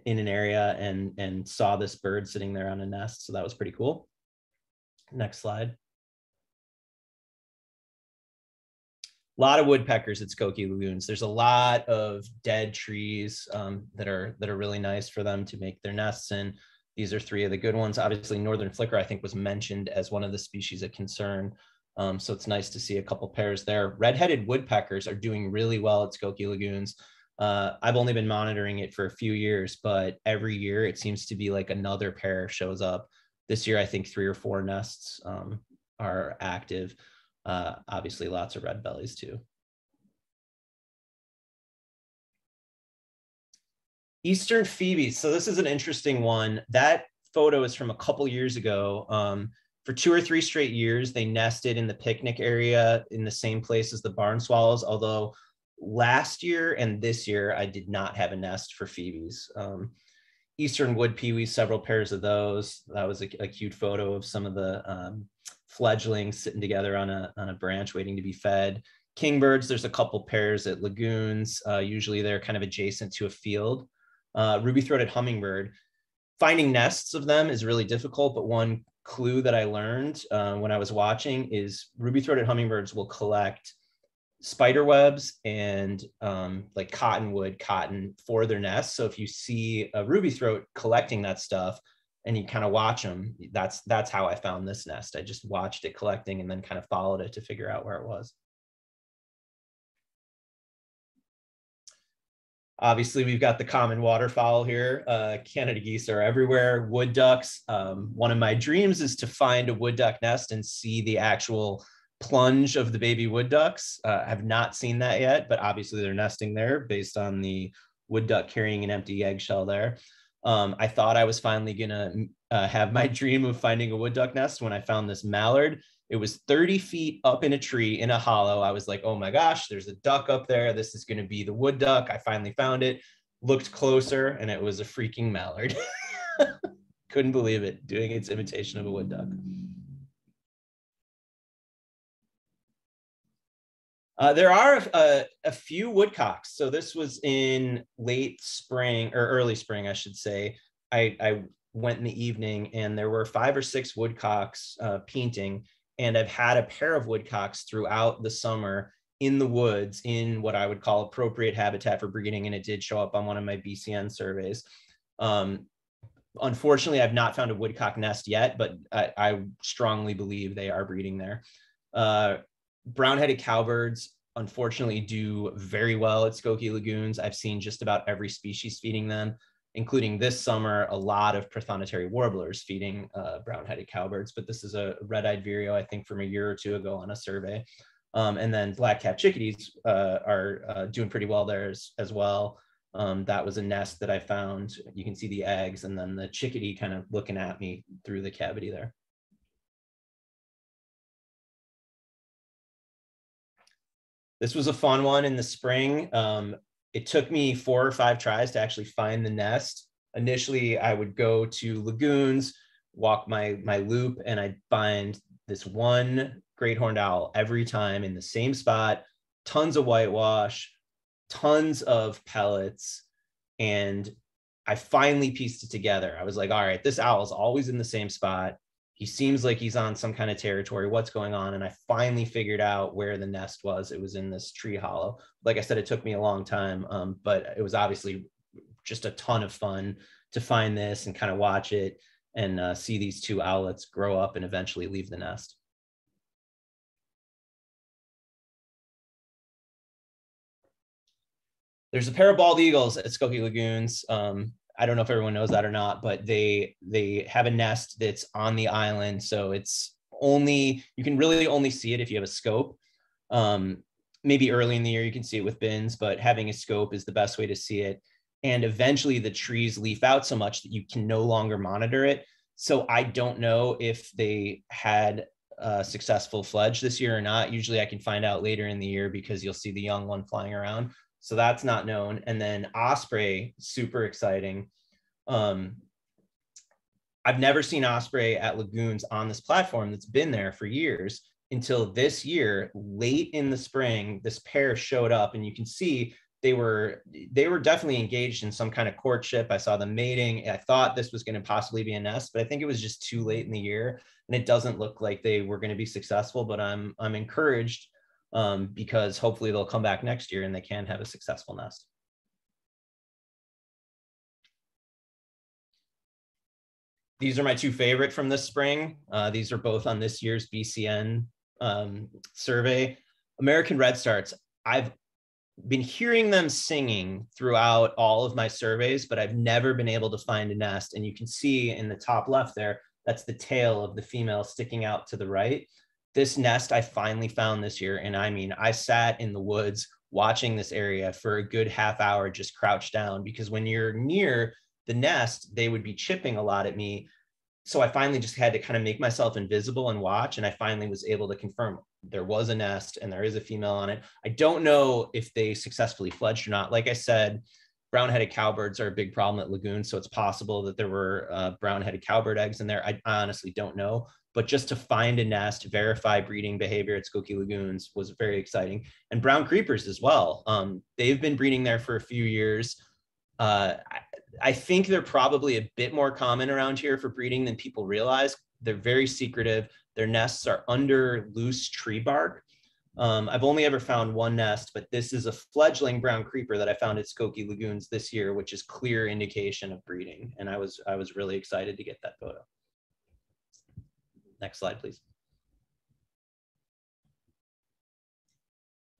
in an area and, and saw this bird sitting there on a nest. So that was pretty cool. Next slide. A lot of woodpeckers at Skokie Lagoons. There's a lot of dead trees um, that are that are really nice for them to make their nests in. These are three of the good ones. Obviously, northern flicker, I think, was mentioned as one of the species of concern. Um, so it's nice to see a couple pairs there. Red-headed woodpeckers are doing really well at Skokie Lagoons. Uh, I've only been monitoring it for a few years, but every year it seems to be like another pair shows up. This year, I think three or four nests um, are active. Uh, obviously, lots of red bellies too. Eastern phoebes. So this is an interesting one. That photo is from a couple years ago. Um, for two or three straight years, they nested in the picnic area in the same place as the barn swallows. Although last year and this year, I did not have a nest for phoebes. Um, Eastern wood pewees, several pairs of those. That was a, a cute photo of some of the um, fledglings sitting together on a, on a branch waiting to be fed. Kingbirds, there's a couple pairs at lagoons. Uh, usually they're kind of adjacent to a field. Uh, Ruby-throated hummingbird. Finding nests of them is really difficult, but one clue that I learned uh, when I was watching is ruby-throated hummingbirds will collect spider webs and um, like cottonwood, cotton for their nests. So if you see a ruby-throat collecting that stuff, and you kind of watch them. That's, that's how I found this nest. I just watched it collecting and then kind of followed it to figure out where it was. Obviously, we've got the common waterfowl here. Uh, Canada geese are everywhere. Wood ducks. Um, one of my dreams is to find a wood duck nest and see the actual plunge of the baby wood ducks. Uh, I have not seen that yet, but obviously they're nesting there based on the wood duck carrying an empty eggshell there. Um, I thought I was finally gonna uh, have my dream of finding a wood duck nest when I found this mallard. It was thirty feet up in a tree in a hollow. I was like, oh my gosh, there's a duck up there. This is gonna be the wood duck. I finally found it, looked closer, and it was a freaking mallard. Couldn't believe it, doing its imitation of a wood duck. Uh, there are a, a few woodcocks. So this was in late spring or early spring, I should say. I, I went in the evening and there were five or six woodcocks uh, painting. And I've had a pair of woodcocks throughout the summer in the woods in what I would call appropriate habitat for breeding. And it did show up on one of my B C N surveys. Um, unfortunately, I've not found a woodcock nest yet, but I, I strongly believe they are breeding there. Uh, Brown-headed cowbirds, unfortunately, do very well at Skokie Lagoons. I've seen just about every species feeding them, including this summer, a lot of prothonotary warblers feeding uh, brown-headed cowbirds. But this is a red-eyed vireo, I think, from a year or two ago on a survey. Um, and then black-capped chickadees uh, are uh, doing pretty well there as, as well. Um, that was a nest that I found. You can see the eggs and then the chickadee kind of looking at me through the cavity there. This was a fun one in the spring. Um, it took me four or five tries to actually find the nest. Initially, I would go to lagoons, walk my, my loop, and I'd find this one great horned owl every time in the same spot, tons of whitewash, tons of pellets. And I finally pieced it together. I was like, all right, this owl is always in the same spot. He seems like he's on some kind of territory. What's going on? And I finally figured out where the nest was. It was in this tree hollow. Like I said, it took me a long time, um, but it was obviously just a ton of fun to find this and kind of watch it and uh, see these two owlets grow up and eventually leave the nest. there's a pair of bald eagles at Skokie Lagoons. Um, I don't know if everyone knows that or not, but they they have a nest that's on the island. So it's only, you can really only see it if you have a scope. Um, maybe early in the year, you can see it with bins, but having a scope is the best way to see it. And eventually the trees leaf out so much that you can no longer monitor it. So I don't know if they had a successful fledge this year or not. Usually I can find out later in the year because you'll see the young one flying around. So that's not known. And then osprey, super exciting. Um, I've never seen osprey at lagoons on this platform that's been there for years until this year, late in the spring, this pair showed up and you can see they were they were definitely engaged in some kind of courtship. I saw them mating. I thought this was going to possibly be a nest, but I think it was just too late in the year and it doesn't look like they were going to be successful, but I'm, I'm encouraged um, because hopefully they'll come back next year and they can have a successful nest. These are my two favorite from this spring. Uh, these are both on this year's B C N um, survey. American redstarts. I've been hearing them singing throughout all of my surveys, but I've never been able to find a nest. And you can see in the top left there, that's the tail of the female sticking out to the right. This nest I finally found this year. And I mean, I sat in the woods watching this area for a good half hour, just crouched down, because when you're near the nest, they would be chipping a lot at me. So I finally just had to kind of make myself invisible and watch. And I finally was able to confirm there was a nest and there is a female on it. I don't know if they successfully fledged or not. Like I said, brown-headed cowbirds are a big problem at lagoons. So it's possible that there were uh, brown-headed cowbird eggs in there. I honestly don't know, but just to find a nest, verify breeding behavior at Skokie Lagoons was very exciting. And brown creepers as well. Um, they've been breeding there for a few years. Uh, I, I think they're probably a bit more common around here for breeding than people realize. They're very secretive. Their nests are under loose tree bark. Um, I've only ever found one nest, but this is a fledgling brown creeper that I found at Skokie Lagoons this year, which is clear indication of breeding. And I was, I was really excited to get that photo. Next slide, please.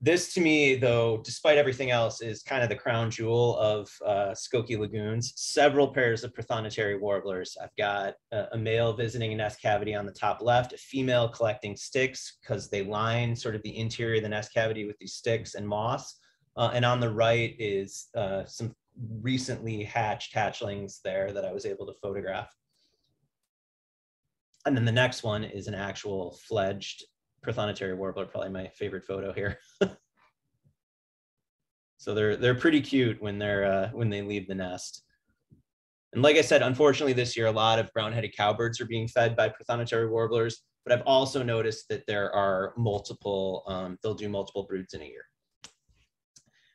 This to me, though, despite everything else, is kind of the crown jewel of uh, Skokie Lagoons. Several pairs of prothonotary warblers. I've got a, a male visiting a nest cavity on the top left, a female collecting sticks because they line sort of the interior of the nest cavity with these sticks and moss. Uh, and on the right is uh, some recently hatched hatchlings there that I was able to photograph. And then the next one is an actual fledged prothonotary warbler, probably my favorite photo here. So they're they're pretty cute when they're uh, when they leave the nest. And like I said, unfortunately this year a lot of brown-headed cowbirds are being fed by prothonotary warblers, but I've also noticed that there are multiple, um, they'll do multiple broods in a year.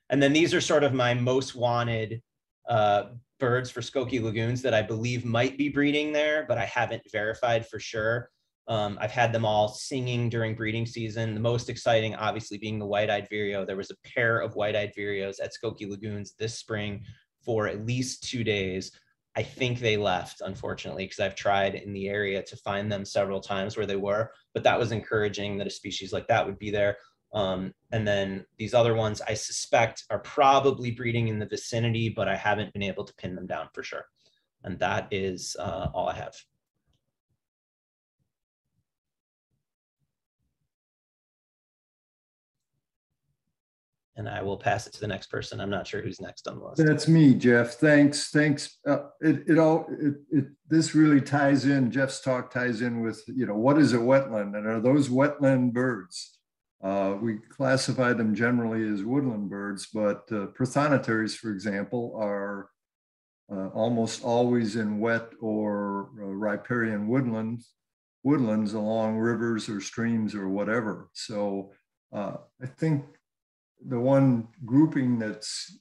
And then these are sort of my most wanted uh, birds for Skokie Lagoons that I believe might be breeding there, but I haven't verified for sure. Um, I've had them all singing during breeding season. The most exciting, obviously, being the white-eyed vireo. There was a pair of white-eyed vireos at Skokie Lagoons this spring for at least two days. I think they left, unfortunately, because I've tried in the area to find them several times where they were, but that was encouraging that a species like that would be there. Um, and then these other ones I suspect are probably breeding in the vicinity, but I haven't been able to pin them down for sure. And that is uh, all I have. And I will pass it to the next person. I'm not sure who's next on the list. That's me, Jeff. Thanks. Thanks. Uh, it, it all. It, it, this really ties in. Jeff's talk ties in with, you know, what is a wetland, and are those wetland birds? Uh, we classify them generally as woodland birds, but uh, prothonotaries, for example, are uh, almost always in wet or uh, riparian woodlands, woodlands along rivers or streams or whatever. So uh, I think. The one grouping that's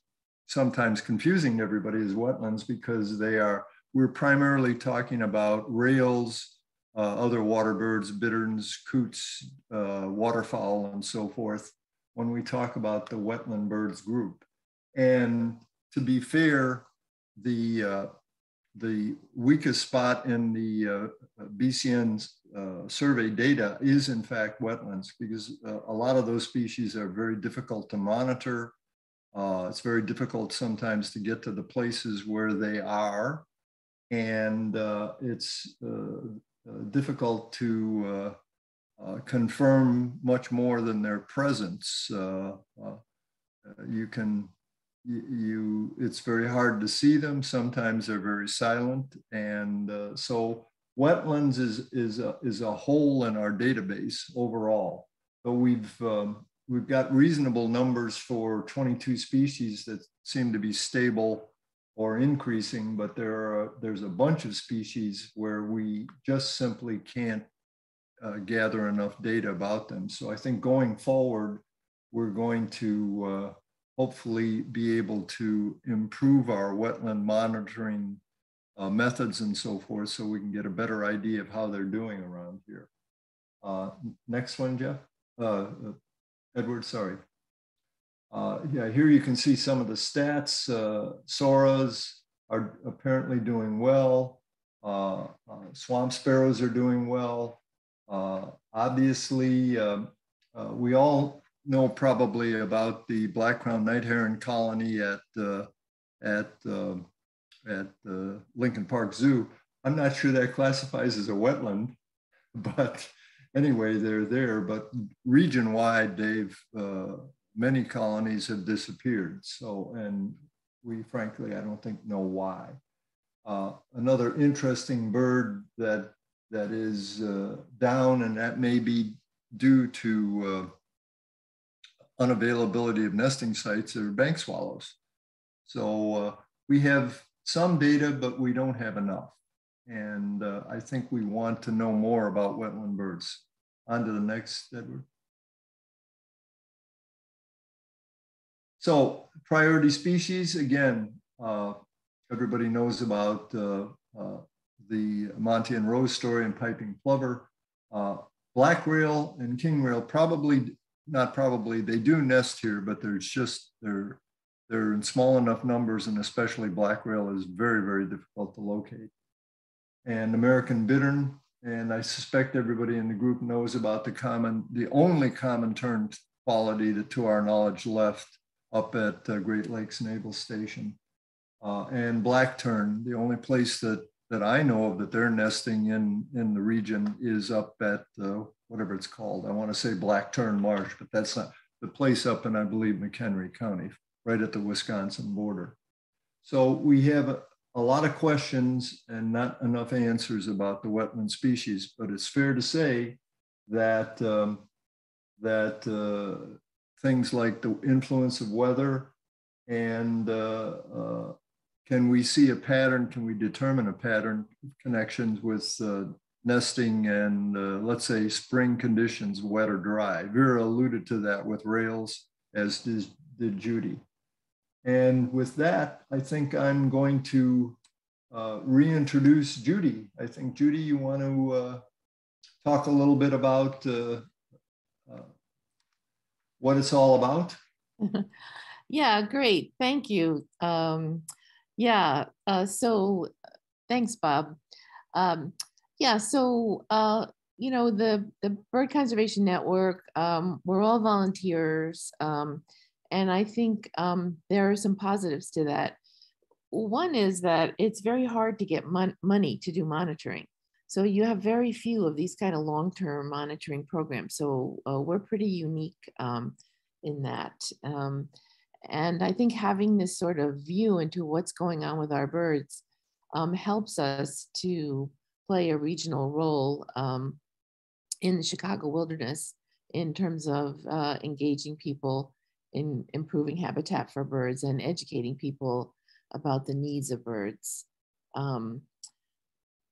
sometimes confusing to everybody is wetlands, because they are, we're primarily talking about rails, uh, other water birds, bitterns, coots, uh, waterfowl, and so forth, when we talk about the wetland birds group. And to be fair, the, uh, the weakest spot in the uh, B C N's uh, survey data is in fact wetlands, because uh, a lot of those species are very difficult to monitor. Uh, it's very difficult sometimes to get to the places where they are, and uh, it's uh, uh, difficult to uh, uh, confirm much more than their presence. Uh, uh, you can, you, you, it's very hard to see them. Sometimes they're very silent, and uh, so wetlands is is a, is a hole in our database overall. But we've um, We've got reasonable numbers for twenty-two species that seem to be stable or increasing, but there are, there's a bunch of species where we just simply can't uh, gather enough data about them. So I think going forward, we're going to uh, hopefully be able to improve our wetland monitoring uh, methods and so forth, so we can get a better idea of how they're doing around here. Uh, next one, Jeff. Uh, Edward, sorry. Uh, yeah, here you can see some of the stats. Uh, soras are apparently doing well. Uh, uh, swamp sparrows are doing well. Uh, obviously, uh, uh, we all know probably about the black-crowned night heron colony at uh, at uh, at uh, Lincoln Park Zoo. I'm not sure that classifies as a wetland, but. Anyway, they're there, but region-wide, they've uh, many colonies have disappeared. So, and we frankly, I don't think know why. Uh, another interesting bird that that is uh, down, and that may be due to uh, unavailability of nesting sites, are bank swallows. So uh, we have some data, but we don't have enough. And uh, I think we want to know more about wetland birds. On to the next, Edward. So priority species, again, uh, everybody knows about uh, uh, the Monty and Rose story and piping plover. Uh, black rail and king rail probably, not probably, they do nest here, but there's just, they're, they're in small enough numbers, and especially black rail is very, very difficult to locate. And American bittern, and I suspect everybody in the group knows about the common, the only common tern quality that, to our knowledge, left up at uh, Great Lakes Naval Station, uh, and black tern. The only place that that I know of that they're nesting in in the region is up at uh, whatever it's called. I want to say Black Tern Marsh, but that's not the place up in, I believe, McHenry County, right at the Wisconsin border. So we have a, a lot of questions and not enough answers about the wetland species, but it's fair to say that, um, that uh, things like the influence of weather and uh, uh, can we see a pattern, can we determine a pattern connections with uh, nesting and uh, let's say spring conditions, wet or dry. Vera alluded to that with rails, as did, did Judy. And with that, I think I'm going to uh, reintroduce Judy. I think, Judy, you want to uh, talk a little bit about uh, uh, what it's all about? Yeah, great. Thank you. Um, yeah, uh, so thanks, Bob. Um, yeah, so, uh, you know, the, the Bird Conservation Network, um, we're all volunteers. Um, And I think um, there are some positives to that. One is that it's very hard to get mon money to do monitoring. So you have very few of these kind of long-term monitoring programs. So uh, we're pretty unique um, in that. Um, and I think having this sort of view into what's going on with our birds um, helps us to play a regional role um, in the Chicago wilderness in terms of uh, engaging people in improving habitat for birds and educating people about the needs of birds. Um,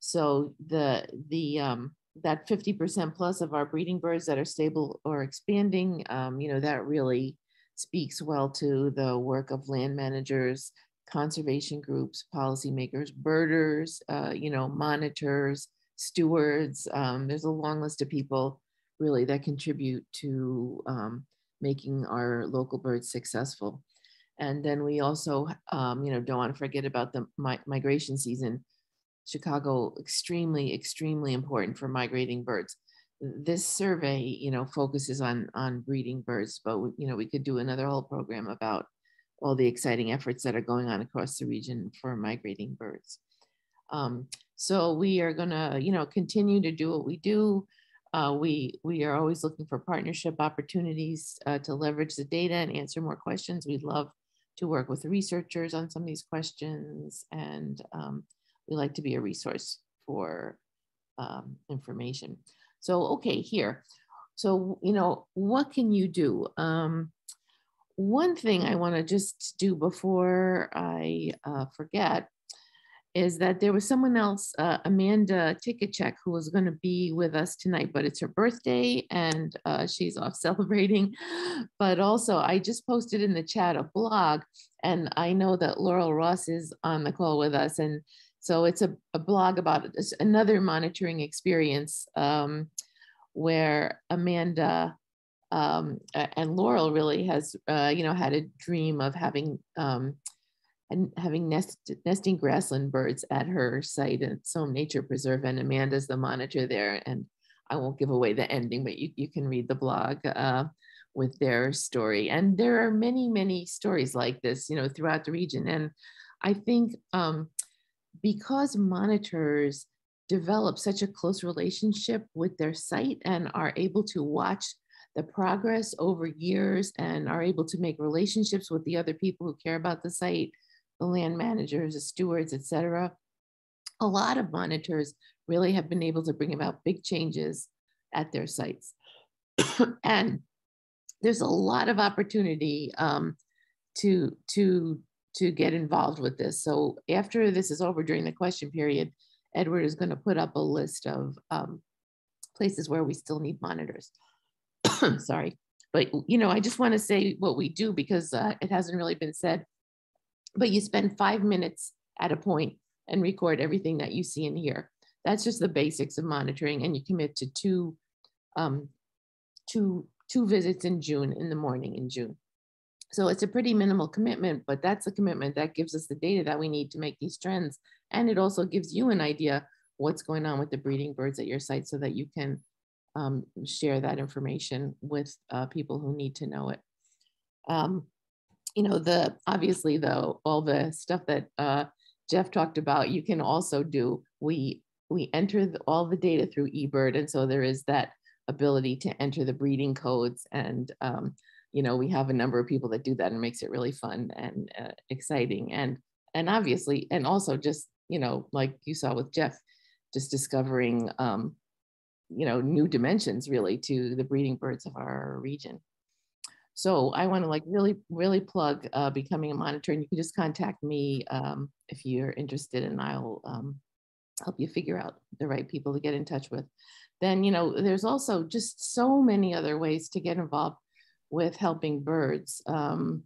so the, the, um, that fifty percent plus of our breeding birds that are stable or expanding, um, you know, that really speaks well to the work of land managers, conservation groups, policymakers, birders, uh, you know, monitors, stewards. Um, there's a long list of people really that contribute to um, making our local birds successful. And then we also, um, you know, don't want to forget about the mi migration season. Chicago, extremely, extremely important for migrating birds. This survey, you know, focuses on, on breeding birds, but we, you know, we could do another whole program about all the exciting efforts that are going on across the region for migrating birds. Um, so we are gonna, you know, continue to do what we do. Uh, we, we are always looking for partnership opportunities uh, to leverage the data and answer more questions. We'd love to work with researchers on some of these questions, and um, we like to be a resource for um, information. So, okay, here. So, you know, what can you do? Um, one thing I wanna just do before I uh, forget is that there was someone else, uh, Amanda Tikacek, who was gonna be with us tonight, but it's her birthday and uh, she's off celebrating. But also I just posted in the chat a blog, and I know that Laurel Ross is on the call with us. And so it's a, a blog about another monitoring experience um, where Amanda um, and Laurel really has, uh, you know, had a dream of having um, and having nest, nesting grassland birds at her site at Somme Nature Preserve, and Amanda's the monitor there. And I won't give away the ending, but you, you can read the blog uh, with their story. And there are many, many stories like this, you know, throughout the region. And I think um, because monitors develop such a close relationship with their site and are able to watch the progress over years and are able to make relationships with the other people who care about the site, the land managers, the stewards, et cetera. A lot of monitors really have been able to bring about big changes at their sites. And there's a lot of opportunity um, to, to, to get involved with this. So after this is over during the question period, Edward is gonna put up a list of um, places where we still need monitors. Sorry, but you know, I just wanna say what we do because uh, it hasn't really been said. But you spend five minutes at a point and record everything that you see and hear. That's just the basics of monitoring. And you commit to two, um, two, two visits in June, in the morning in June. So it's a pretty minimal commitment, but that's a commitment that gives us the data that we need to make these trends. And it also gives you an idea what's going on with the breeding birds at your site so that you can um, share that information with uh, people who need to know it. Um, You know, the obviously though, all the stuff that uh, Jeff talked about, you can also do. We we enter the, all the data through eBird, and so there is that ability to enter the breeding codes. And um, you know, we have a number of people that do that, and it makes it really fun and uh, exciting. And and obviously, and also just you know, like you saw with Jeff, just discovering um, you know, new dimensions really to the breeding birds of our region. So I want to like really, really plug uh, becoming a monitor, and you can just contact me um, if you're interested, and I'll um, help you figure out the right people to get in touch with. Then, you know, there's also just so many other ways to get involved with helping birds. Um,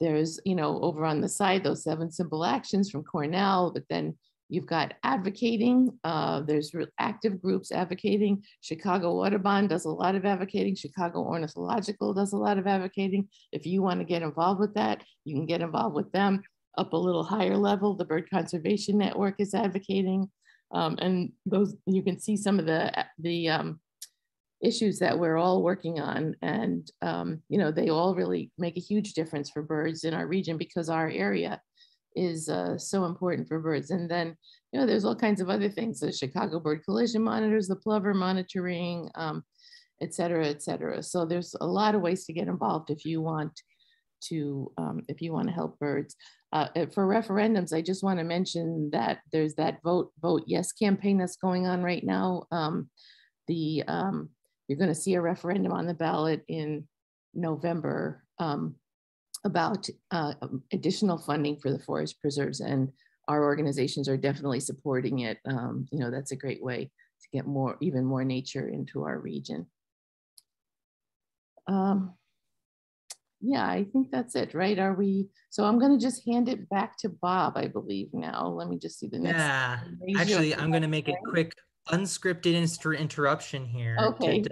there's, you know, over on the side, those seven simple actions from Cornell, but then you've got advocating. Uh, there's active groups advocating. Chicago Audubon does a lot of advocating. Chicago Ornithological does a lot of advocating. If you want to get involved with that, you can get involved with them. Up a little higher level, the Bird Conservation Network is advocating. Um, and those, you can see some of the, the um, issues that we're all working on. And um, you know, they all really make a huge difference for birds in our region because our area is uh, so important for birds. And then, you know, there's all kinds of other things, the Chicago Bird Collision Monitors, the plover monitoring, um, et cetera, et cetera. So there's a lot of ways to get involved if you want to, um, if you want to help birds. Uh, for referendums, I just want to mention that there's that vote, vote yes campaign that's going on right now. Um, the, um, you're going to see a referendum on the ballot in November. Um, about uh, additional funding for the forest preserves, and our organizations are definitely supporting it. Um, you know, that's a great way to get more, even more nature into our region. Um, yeah, I think that's it, right? Are we, so I'm gonna just hand it back to Bob, I believe now. Let me just see the next. Yeah, actually I'm gonna make a quick unscripted inter interruption here. Okay. To,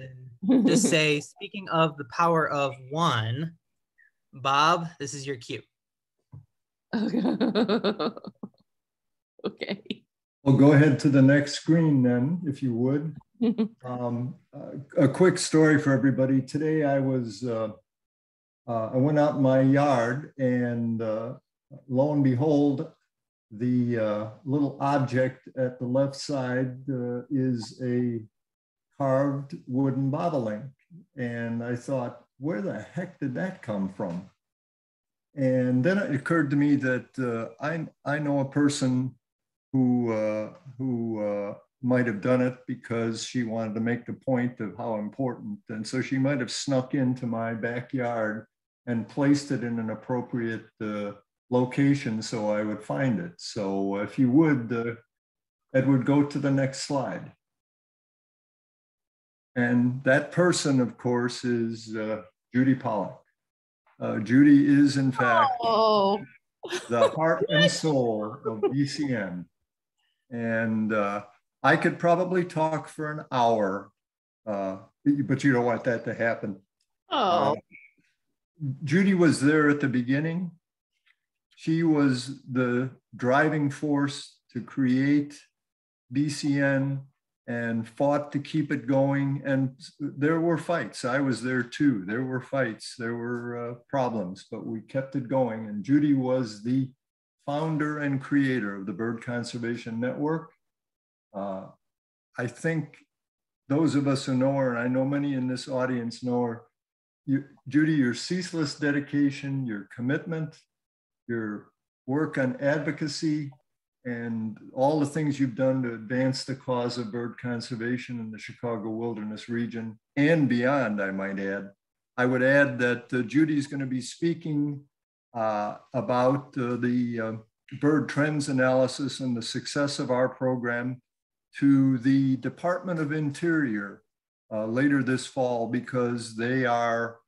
to, to say, speaking of the power of one, Bob, this is your cue. Okay. Well, go ahead to the next screen then, if you would. um, uh, a quick story for everybody. Today I was uh, uh, I went out in my yard and uh, lo and behold, the uh, little object at the left side uh, is a carved wooden bobolink. And I thought, where the heck did that come from? And then it occurred to me that uh, I, I know a person who, uh, who uh, might have done it because she wanted to make the point of how important. And so she might have snuck into my backyard and placed it in an appropriate uh, location so I would find it. So if you would, uh, Edward, go to the next slide. And that person, of course, is uh, Judy Pollock. Uh, Judy is, in fact, oh. the heart and soul of B C N. And uh, I could probably talk for an hour, uh, but you don't want that to happen. Oh. Uh, Judy was there at the beginning. She was the driving force to create B C N and fought to keep it going. And there were fights. I was there too. There were fights. There were uh, problems, but we kept it going. And Judy was the founder and creator of the Bird Conservation Network. Uh, I think those of us who know her, and I know many in this audience know her, you, Judy, your ceaseless dedication, your commitment, your work on advocacy, and all the things you've done to advance the cause of bird conservation in the Chicago Wilderness region and beyond, I might add. I would add that uh, Judy's going to be speaking uh, about uh, the uh, bird trends analysis and the success of our program to the Department of Interior uh, later this fall, because they are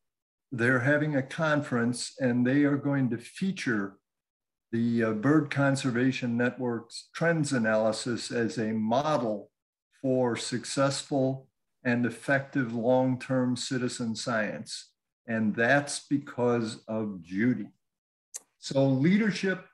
they're having a conference and they are going to feature the uh, Bird Conservation Network's trends analysis as a model for successful and effective long-term citizen science. And that's because of Judy. So leadership,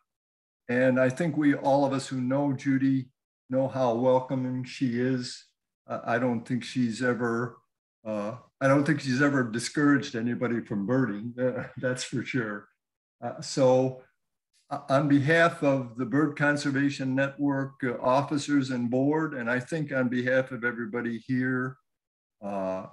and I think we, all of us who know Judy, know how welcoming she is. Uh, I don't think she's ever, uh, I don't think she's ever discouraged anybody from birding, that's for sure. Uh, so, on behalf of the Bird Conservation Network uh, officers and board, and I think on behalf of everybody here, uh,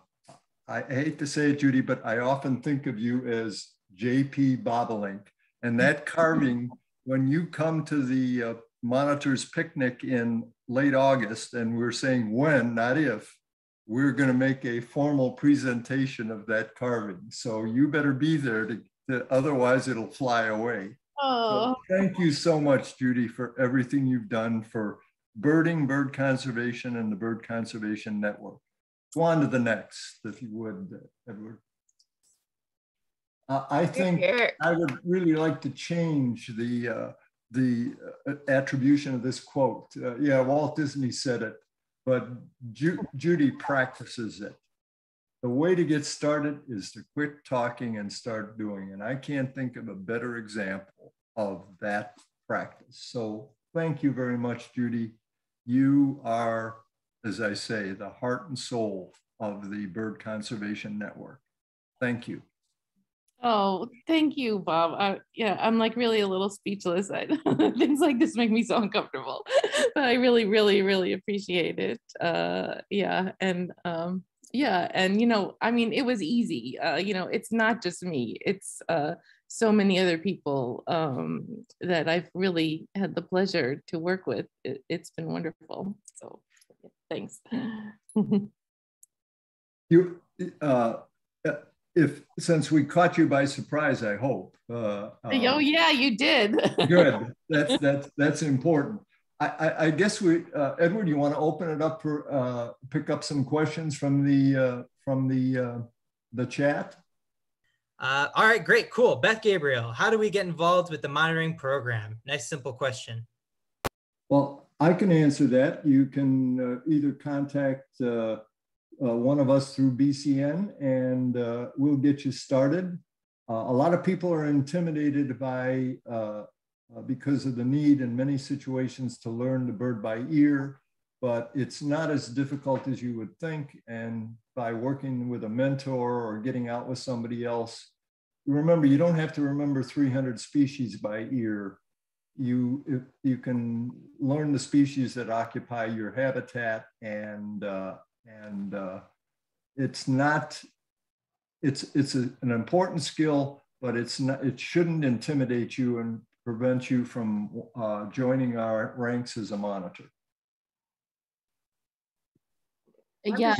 I hate to say it, Judy, but I often think of you as J P Bobolink. And that carving, when you come to the uh, monitors picnic in late August, and we're saying when, not if, we're gonna make a formal presentation of that carving. So you better be there, to, to, otherwise it'll fly away. Oh. So thank you so much, Judy, for everything you've done for birding, bird conservation, and the Bird Conservation Network. Go on to the next, if you would, Edward. Uh, I think I would really like to change the, uh, the uh, attribution of this quote. Uh, yeah, Walt Disney said it, but Ju Judy practices it. The way to get started is to quit talking and start doing. And I can't think of a better example of that practice. So thank you very much, Judy. You are, as I say, the heart and soul of the Bird Conservation Network. Thank you. Oh, thank you, Bob. I, yeah, I'm like really a little speechless. I, things like this make me so uncomfortable, but I really, really, really appreciate it. Uh, yeah, and um, Yeah. And, you know, I mean, it was easy. Uh, you know, it's not just me. It's uh, so many other people um, that I've really had the pleasure to work with. It, it's been wonderful. So thanks. you, uh, if since we caught you by surprise, I hope. Uh, um, oh, yeah, you did. Good. That's, that's, that's important. I, I guess we, uh, Edward, you want to open it up for uh, pick up some questions from the uh, from the uh, the chat. Uh, all right, great, cool. Beth Gabriel, how do we get involved with the monitoring program? Nice, simple question. Well, I can answer that. You can uh, either contact uh, uh, one of us through B C N, and uh, we'll get you started. Uh, a lot of people are intimidated by. Uh, Uh, because of the need in many situations to learn the bird by ear, but it's not as difficult as you would think. And by working with a mentor or getting out with somebody else, remember, you don't have to remember three hundred species by ear. You, you can learn the species that occupy your habitat, and, uh, and uh, it's not, it's, it's a, an important skill, but it's not, it shouldn't intimidate you and prevent you from uh, joining our ranks as a monitor. Yeah,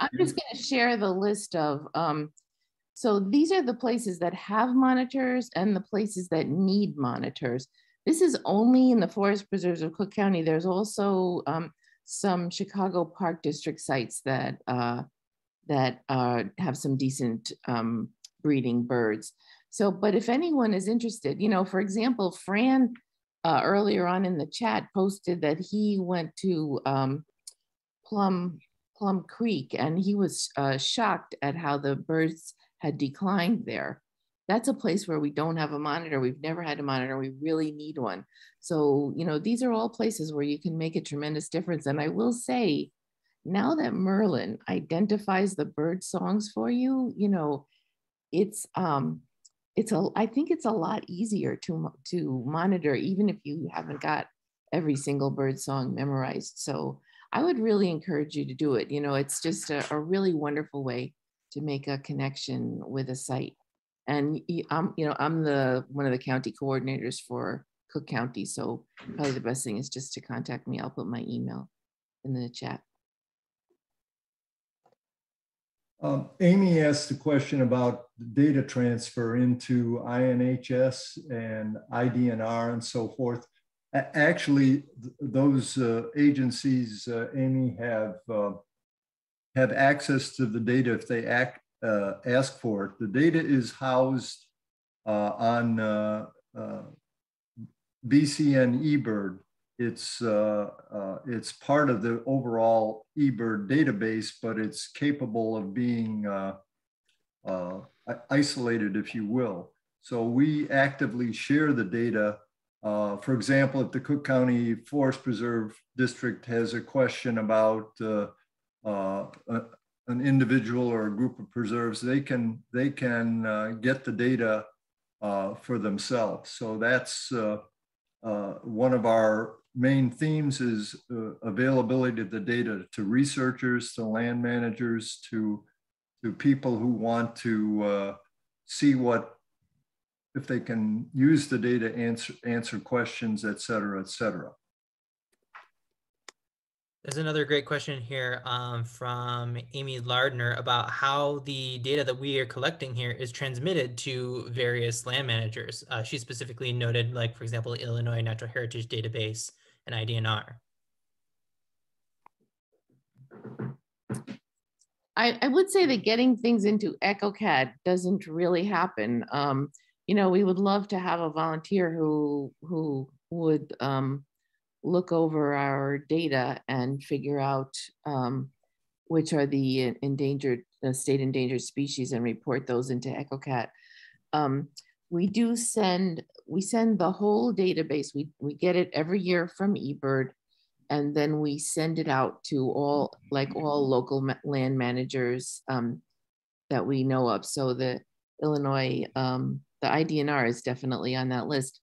I'm just going to share the list of, um, so these are the places that have monitors and the places that need monitors. This is only in the forest preserves of Cook County. There's also um, some Chicago Park District sites that, uh, that uh, have some decent um, breeding birds. So, but if anyone is interested, you know, for example, Fran uh, earlier on in the chat posted that he went to um, Plum, Plum Creek, and he was uh, shocked at how the birds had declined there. That's a place where we don't have a monitor. We've never had a monitor. We really need one. So, you know, these are all places where you can make a tremendous difference. And I will say, now that Merlin identifies the bird songs for you, you know, it's, um, it's a, I think it's a lot easier to, to monitor, even if you haven't got every single bird song memorized. So I would really encourage you to do it. You know, it's just a, a really wonderful way to make a connection with a site. And I'm, you know, I'm the one of the county coordinators for Cook County, so probably the best thing is just to contact me. I'll put my email in the chat. Um, Amy asked the question about data transfer into I N H S and I D N R and so forth. Actually, those uh, agencies, uh, Amy, have uh, have access to the data if they act, uh, ask for it. The data is housed uh, on uh, uh, B C N eBird. It's, uh, uh, it's part of the overall eBird database, but it's capable of being uh, uh, isolated, if you will. So we actively share the data. Uh, for example, if the Cook County Forest Preserve District has a question about uh, Uh, a, an individual or a group of preserves, they can they can uh, get the data uh, for themselves. So that's uh, uh, one of our main themes is uh, availability of the data to researchers, to land managers, to to people who want to uh, see what if they can use the data, answer answer questions, et cetera, et cetera. There's another great question here um, from Amy Lardner about how the data that we are collecting here is transmitted to various land managers. Uh, she specifically noted, like, for example, Illinois Natural Heritage Database and I D N R. I, I would say that getting things into EchoCAD doesn't really happen. Um, you know, we would love to have a volunteer who, who would, um, look over our data and figure out um, which are the endangered, the state endangered species, and report those into EchoCAD. Um, we do send, we send the whole database. We, we get it every year from eBird, and then we send it out to all, like all local ma land managers um, that we know of. So the Illinois, um, the I D N R is definitely on that list.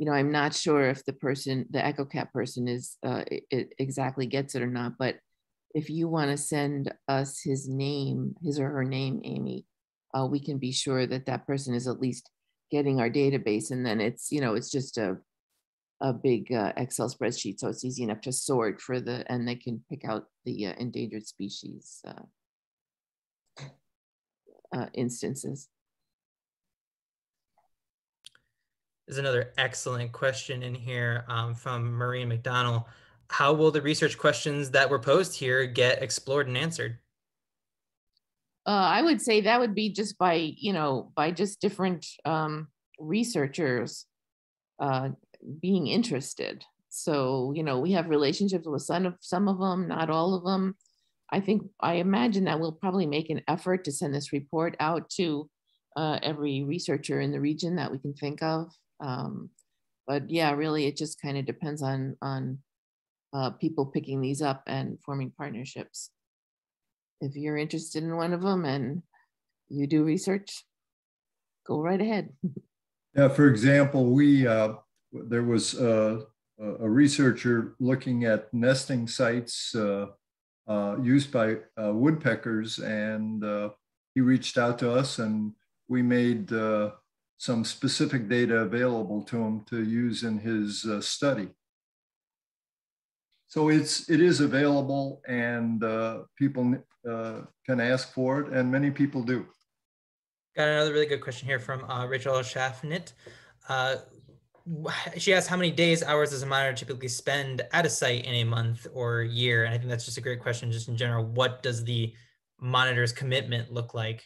You know, I'm not sure if the person, the EchoCAD person is, uh, it, it exactly gets it or not, but if you want to send us his name, his or her name, Amy, uh, we can be sure that that person is at least getting our database. And then it's, you know, it's just a, a big uh, Excel spreadsheet. So it's easy enough to sort for the, and they can pick out the uh, endangered species uh, uh, instances. There's another excellent question in here um, from Maureen McDonald. How will the research questions that were posed here get explored and answered? Uh, I would say that would be just by, you know, by just different um, researchers uh, being interested. So, you know, we have relationships with some of, some of them, not all of them. I think, I imagine that we'll probably make an effort to send this report out to uh, every researcher in the region that we can think of. Um, but yeah, really, it just kind of depends on, on uh, people picking these up and forming partnerships. If you're interested in one of them and you do research, go right ahead. Yeah, for example, we uh, there was uh, a researcher looking at nesting sites uh, uh, used by uh, woodpeckers, and uh, he reached out to us, and we made uh, some specific data available to him to use in his uh, study. So it's, it is available, and uh, people uh, can ask for it, and many people do. Got another really good question here from uh, Rachel Shafnit. Uh, she asked, how many days, hours does a monitor typically spend at a site in a month or year? And I think that's just a great question, just in general. What does the monitor's commitment look like?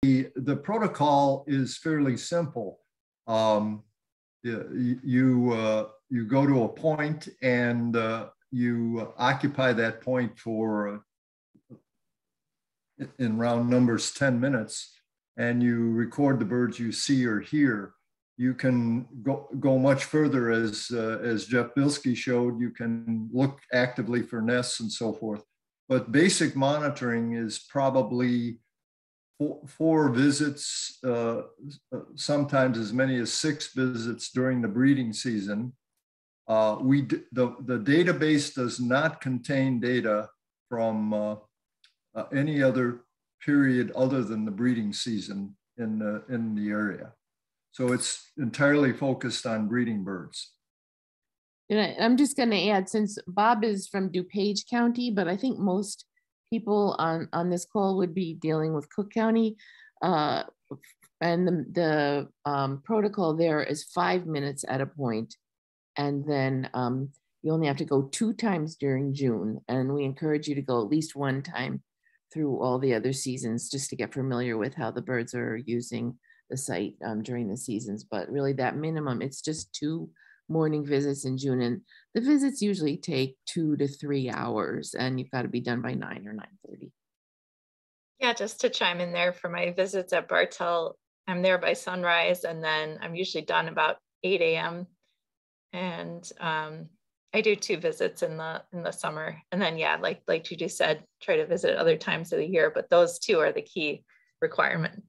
The, the protocol is fairly simple. Um, you, uh, you go to a point, and uh, you occupy that point for, uh, in round numbers, ten minutes, and you record the birds you see or hear. You can go, go much further, as, uh, as Jeff Bilski showed. You can look actively for nests and so forth. But basic monitoring is probably four, four visits, uh, sometimes as many as six visits during the breeding season. Uh, we the, the database does not contain data from uh, uh, any other period other than the breeding season in the, in the area. So it's entirely focused on breeding birds. And I, I'm just going to add, since Bob is from DuPage County, but I think most people on, on this call would be dealing with Cook County, uh, and the, the um, protocol there is five minutes at a point. And then um, you only have to go two times during June. And we encourage you to go at least one time through all the other seasons, just to get familiar with how the birds are using the site um, during the seasons. But really, that minimum, it's just two morning visits in June, and the visits usually take two to three hours, and you've got to be done by nine or nine thirty. Yeah, just to chime in there, for my visits at Bartel, I'm there by sunrise, and then I'm usually done about eight A M And um, I do two visits in the in the summer, and then yeah, like like Judy said, try to visit other times of the year, but those two are the key requirement.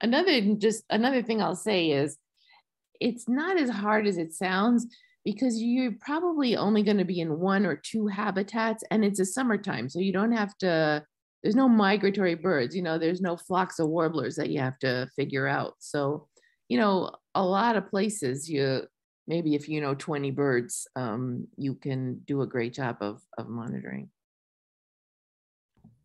Another just another thing I'll say is, it's not as hard as it sounds, because you're probably only going to be in one or two habitats, and it's a summertime, so you don't have to, there's no migratory birds, you know, there's no flocks of warblers that you have to figure out. So, you know, a lot of places you, maybe if you know twenty birds, um, you can do a great job of, of monitoring.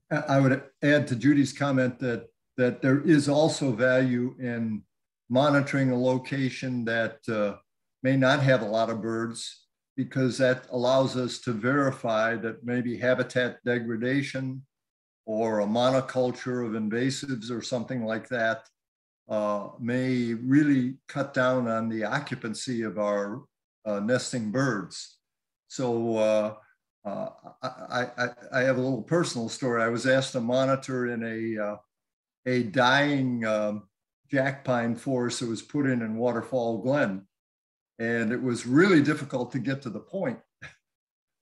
I would add to Judy's comment that that there is also value in monitoring a location that uh, may not have a lot of birds, because that allows us to verify that maybe habitat degradation or a monoculture of invasives or something like that uh, may really cut down on the occupancy of our uh, nesting birds. So uh, uh, I, I, I have a little personal story. I was asked to monitor in a uh, a dying um, jack pine forest that was put in in Waterfall Glen. And it was really difficult to get to the point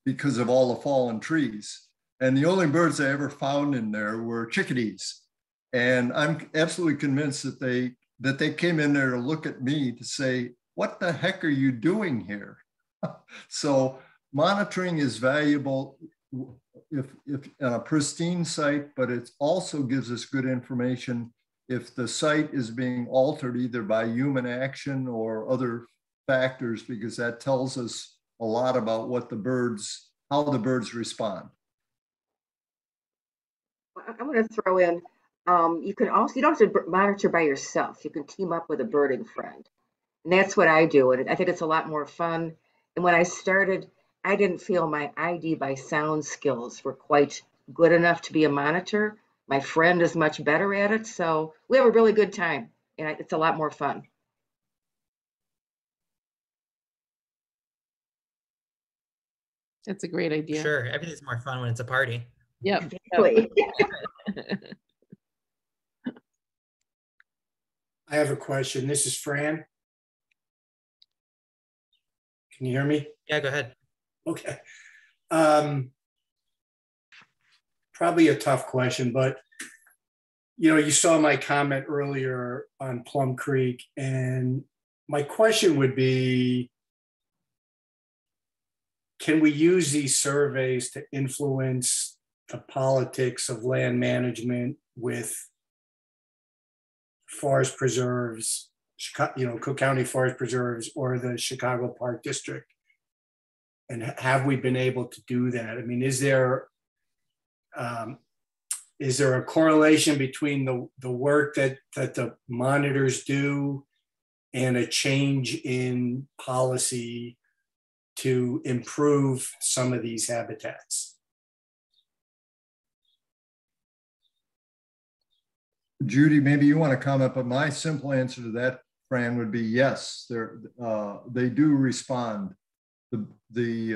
because of all the fallen trees. And the only birds I ever found in there were chickadees. And I'm absolutely convinced that they, that they came in there to look at me to say, what the heck are you doing here? So monitoring is valuable If, if on a pristine site, but it also gives us good information if the site is being altered either by human action or other factors, because that tells us a lot about what the birds, how the birds respond. I'm going to throw in, um, you can also, you don't have to monitor by yourself. You can team up with a birding friend. And that's what I do. And I think it's a lot more fun. And when I started, I didn't feel my I D by sound skills were quite good enough to be a monitor. My friend is much better at it, so we have a really good time, and it's a lot more fun. That's a great idea. Sure, everything's more fun when it's a party. Yep. Exactly. I have a question. This is Fran. Can you hear me? Yeah, go ahead. Okay. Um, probably a tough question, but you know, you saw my comment earlier on Plum Creek, and my question would be, can we use these surveys to influence the politics of land management with forest preserves, you know, Cook County Forest Preserves or the Chicago Park District? And have we been able to do that? I mean, is there, um, is there a correlation between the, the work that, that the monitors do and a change in policy to improve some of these habitats? Judy, maybe you want to comment, but my simple answer to that, Fran, would be yes. They're, uh, they do respond. The, the,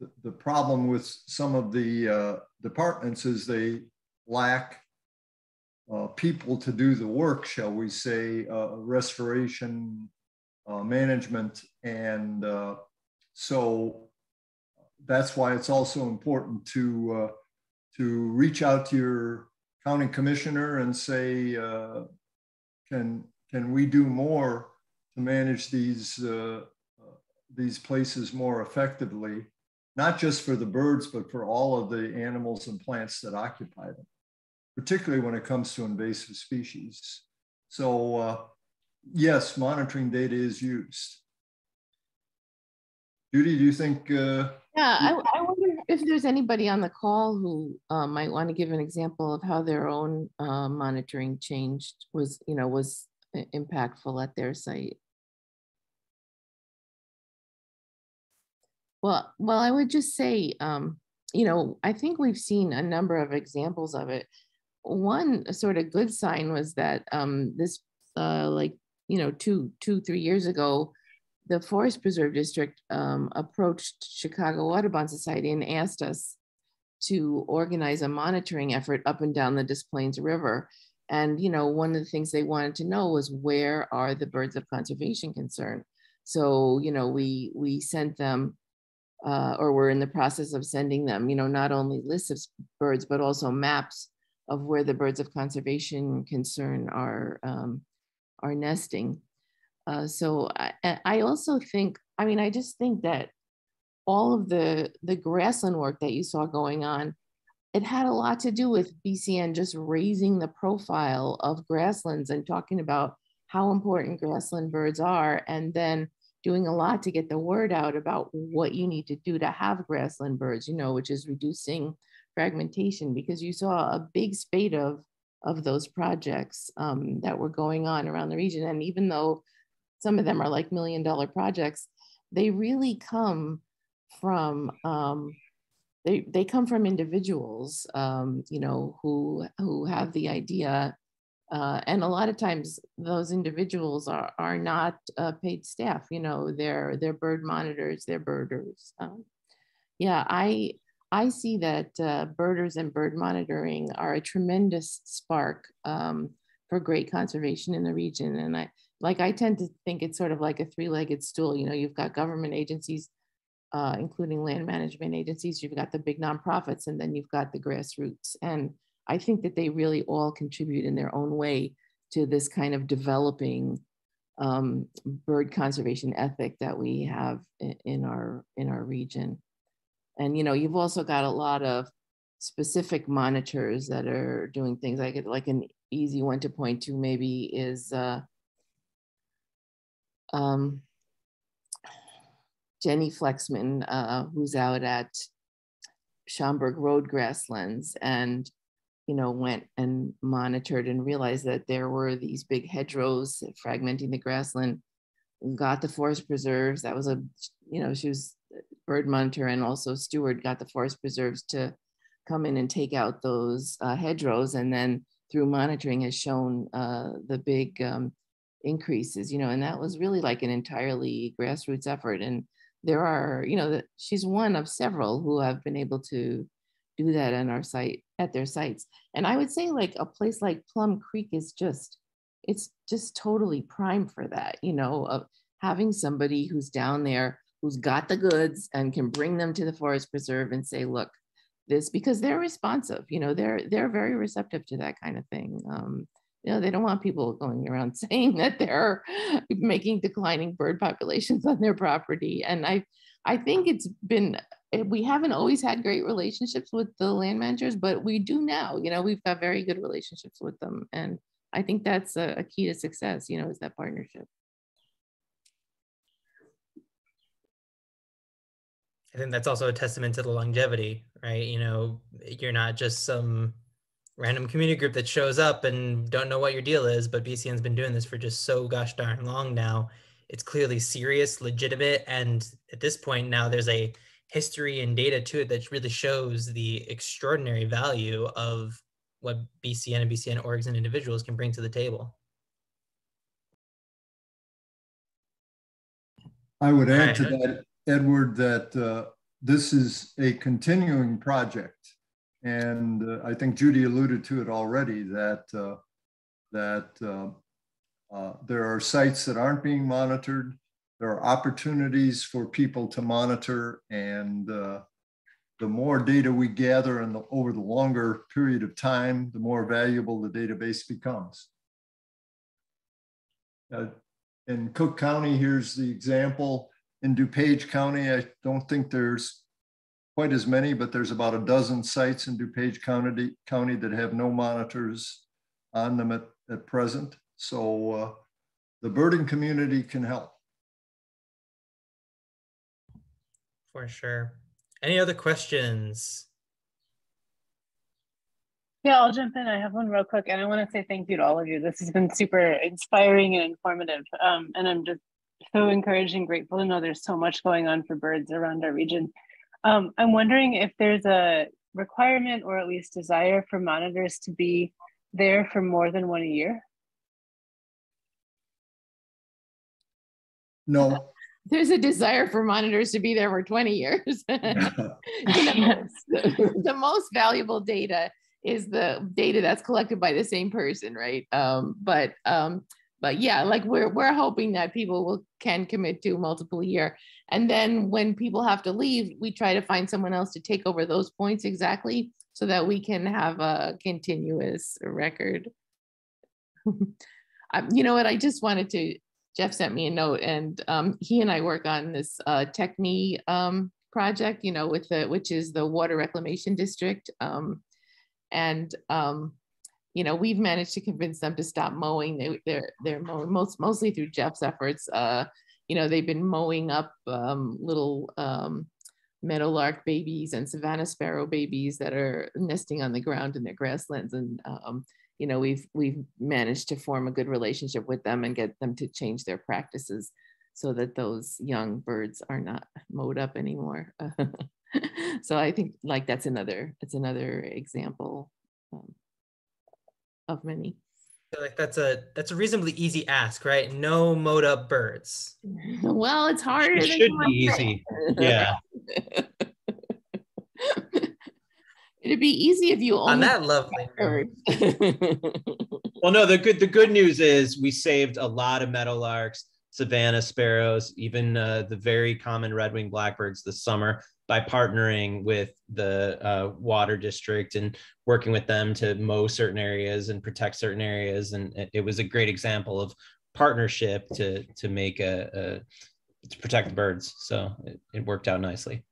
uh, the problem with some of the uh, departments is they lack uh, people to do the work, shall we say, uh, restoration uh, management. And uh, so that's why it's also important to, uh, to reach out to your county commissioner and say, uh, can, can we do more to manage these, uh, these places more effectively, not just for the birds, but for all of the animals and plants that occupy them, particularly when it comes to invasive species. So uh, yes, monitoring data is used. Judy, do you think? Uh, yeah, I, I wonder if there's anybody on the call who uh, might want to give an example of how their own uh, monitoring changed, was, you know, was impactful at their site. Well, well, I would just say, um, you know, I think we've seen a number of examples of it. One sort of good sign was that um, this, uh, like, you know, two, two, three years ago, the Forest Preserve District um, approached Chicago Audubon Society and asked us to organize a monitoring effort up and down the Des Plaines River. And, you know, one of the things they wanted to know was, where are the birds of conservation concern? So, you know, we, we sent them, Uh, or we're in the process of sending them, you know, not only lists of birds, but also maps of where the birds of conservation concern are, um, are nesting. Uh, so I, I also think, I mean, I just think that all of the, the grassland work that you saw going on, it had a lot to do with B C N just raising the profile of grasslands and talking about how important grassland birds are, and then doing a lot to get the word out about what you need to do to have grassland birds, you know, which is reducing fragmentation, because you saw a big spate of, of those projects um, that were going on around the region. And even though some of them are like million dollar projects, they really come from, um, they, they come from individuals, um, you know, who, who have the idea. Uh, and a lot of times those individuals are, are not uh, paid staff, you know, they're, they're bird monitors, they're birders. Um, yeah, I, I see that uh, birders and bird monitoring are a tremendous spark um, for great conservation in the region. And I, like, I tend to think it's sort of like a three-legged stool. You know, you've got government agencies, uh, including land management agencies, you've got the big nonprofits, and then you've got the grassroots. And I think that they really all contribute in their own way to this kind of developing um, bird conservation ethic that we have in, in our in our region. And you know, you've also got a lot of specific monitors that are doing things like it. Like an easy one to point to maybe is uh, um, Jenny Flexman, uh, who's out at Schaumburg Road grasslands, and you know, went and monitored and realized that there were these big hedgerows fragmenting the grassland, got the forest preserves. That was a, you know, she was bird monitor and also steward, got the forest preserves to come in and take out those uh, hedgerows. And then through monitoring has shown uh, the big um, increases, you know, and that was really like an entirely grassroots effort. And there are, you know, the, she's one of several who have been able to do that on our site, at their sites. And I would say like a place like Plum Creek is just, it's just totally prime for that, you know, of having somebody who's down there, who's got the goods and can bring them to the forest preserve and say, look, this because they're responsive. You know, they're they're very receptive to that kind of thing. Um, you know, they don't want people going around saying that they're making declining bird populations on their property. And I, I think it's been, we haven't always had great relationships with the land managers, but we do now. You know, we've got very good relationships with them. And I think that's a, a key to success, you know, is that partnership. I think that's also a testament to the longevity, right? You know, you're not just some random community group that shows up and don't know what your deal is, but B C N's been doing this for just so gosh darn long now. It's clearly serious, legitimate, and at this point now there's a history and data to it that really shows the extraordinary value of what B C N and B C N orgs and individuals can bring to the table. I would add right. to that, Edward, that uh, this is a continuing project. And uh, I think Judy alluded to it already, that, uh, that uh, uh, there are sites that aren't being monitored. There are opportunities for people to monitor. And uh, the more data we gather and the, over the longer period of time, the more valuable the database becomes. Uh, in Cook County, here's the example. In DuPage County, I don't think there's quite as many, but there's about a dozen sites in DuPage County, County that have no monitors on them at, at present. So uh, the birding community can help. For sure. Any other questions? Yeah, I'll jump in. I have one real quick, and I want to say thank you to all of you. This has been super inspiring and informative, um, and I'm just so encouraged and grateful to know there's so much going on for birds around our region. Um, I'm wondering if there's a requirement or at least desire for monitors to be there for more than one a year? No. There's a desire for monitors to be there for twenty years. You know, yes. the, the most valuable data is the data that's collected by the same person, right? Um, but um, But yeah, like we're we're hoping that people will can commit to multiple year. And then when people have to leave, we try to find someone else to take over those points exactly so that we can have a continuous record. um, you know what, I just wanted to, Jeff sent me a note, and um, he and I work on this uh, Techni um, project, you know, with the, which is the Water Reclamation District. Um, and um, You know, we've managed to convince them to stop mowing. They, they're they're mowing most, mostly through Jeff's efforts. Uh, you know, they've been mowing up um, little um, meadowlark babies and Savannah sparrow babies that are nesting on the ground in their grasslands. And um, you know, we've we've managed to form a good relationship with them and get them to change their practices so that those young birds are not mowed up anymore. So I think like that's another it's another example. Um, Of many, so like that's a that's a reasonably easy ask, right? No mowed up birds. Well, it's harder. It should be easy. Yeah. It'd be easy if you only on that lovely bird. Well, no, the good the good news is we saved a lot of meadowlarks, Savannah sparrows, even uh, the very common red-winged blackbirds this summer, by partnering with the uh, water district and working with them to mow certain areas and protect certain areas. And it, it was a great example of partnership to, to make a, a to protect the birds. So it, it worked out nicely.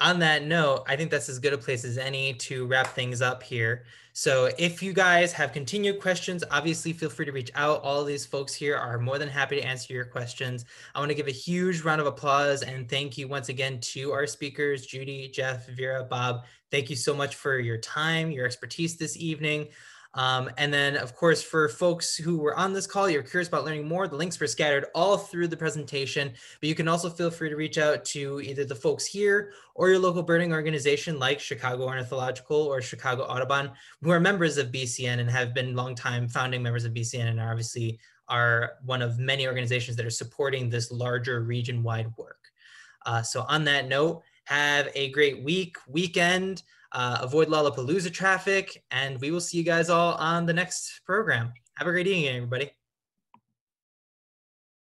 On that note, I think that's as good a place as any to wrap things up here. So if you guys have continued questions, obviously feel free to reach out. All of these folks here are more than happy to answer your questions. I want to give a huge round of applause and thank you once again to our speakers, Judy, Jeff, Vera, Bob. Thank you so much for your time, your expertise this evening. Um, and then, of course, for folks who were on this call, you're curious about learning more, the links were scattered all through the presentation, but you can also feel free to reach out to either the folks here or your local birding organization like Chicago Ornithological or Chicago Audubon, who are members of B C N and have been longtime founding members of B C N and are obviously are one of many organizations that are supporting this larger region-wide work. Uh, so on that note, have a great week, weekend. Uh, avoid Lollapalooza traffic, and we will see you guys all on the next program. Have a great evening, everybody.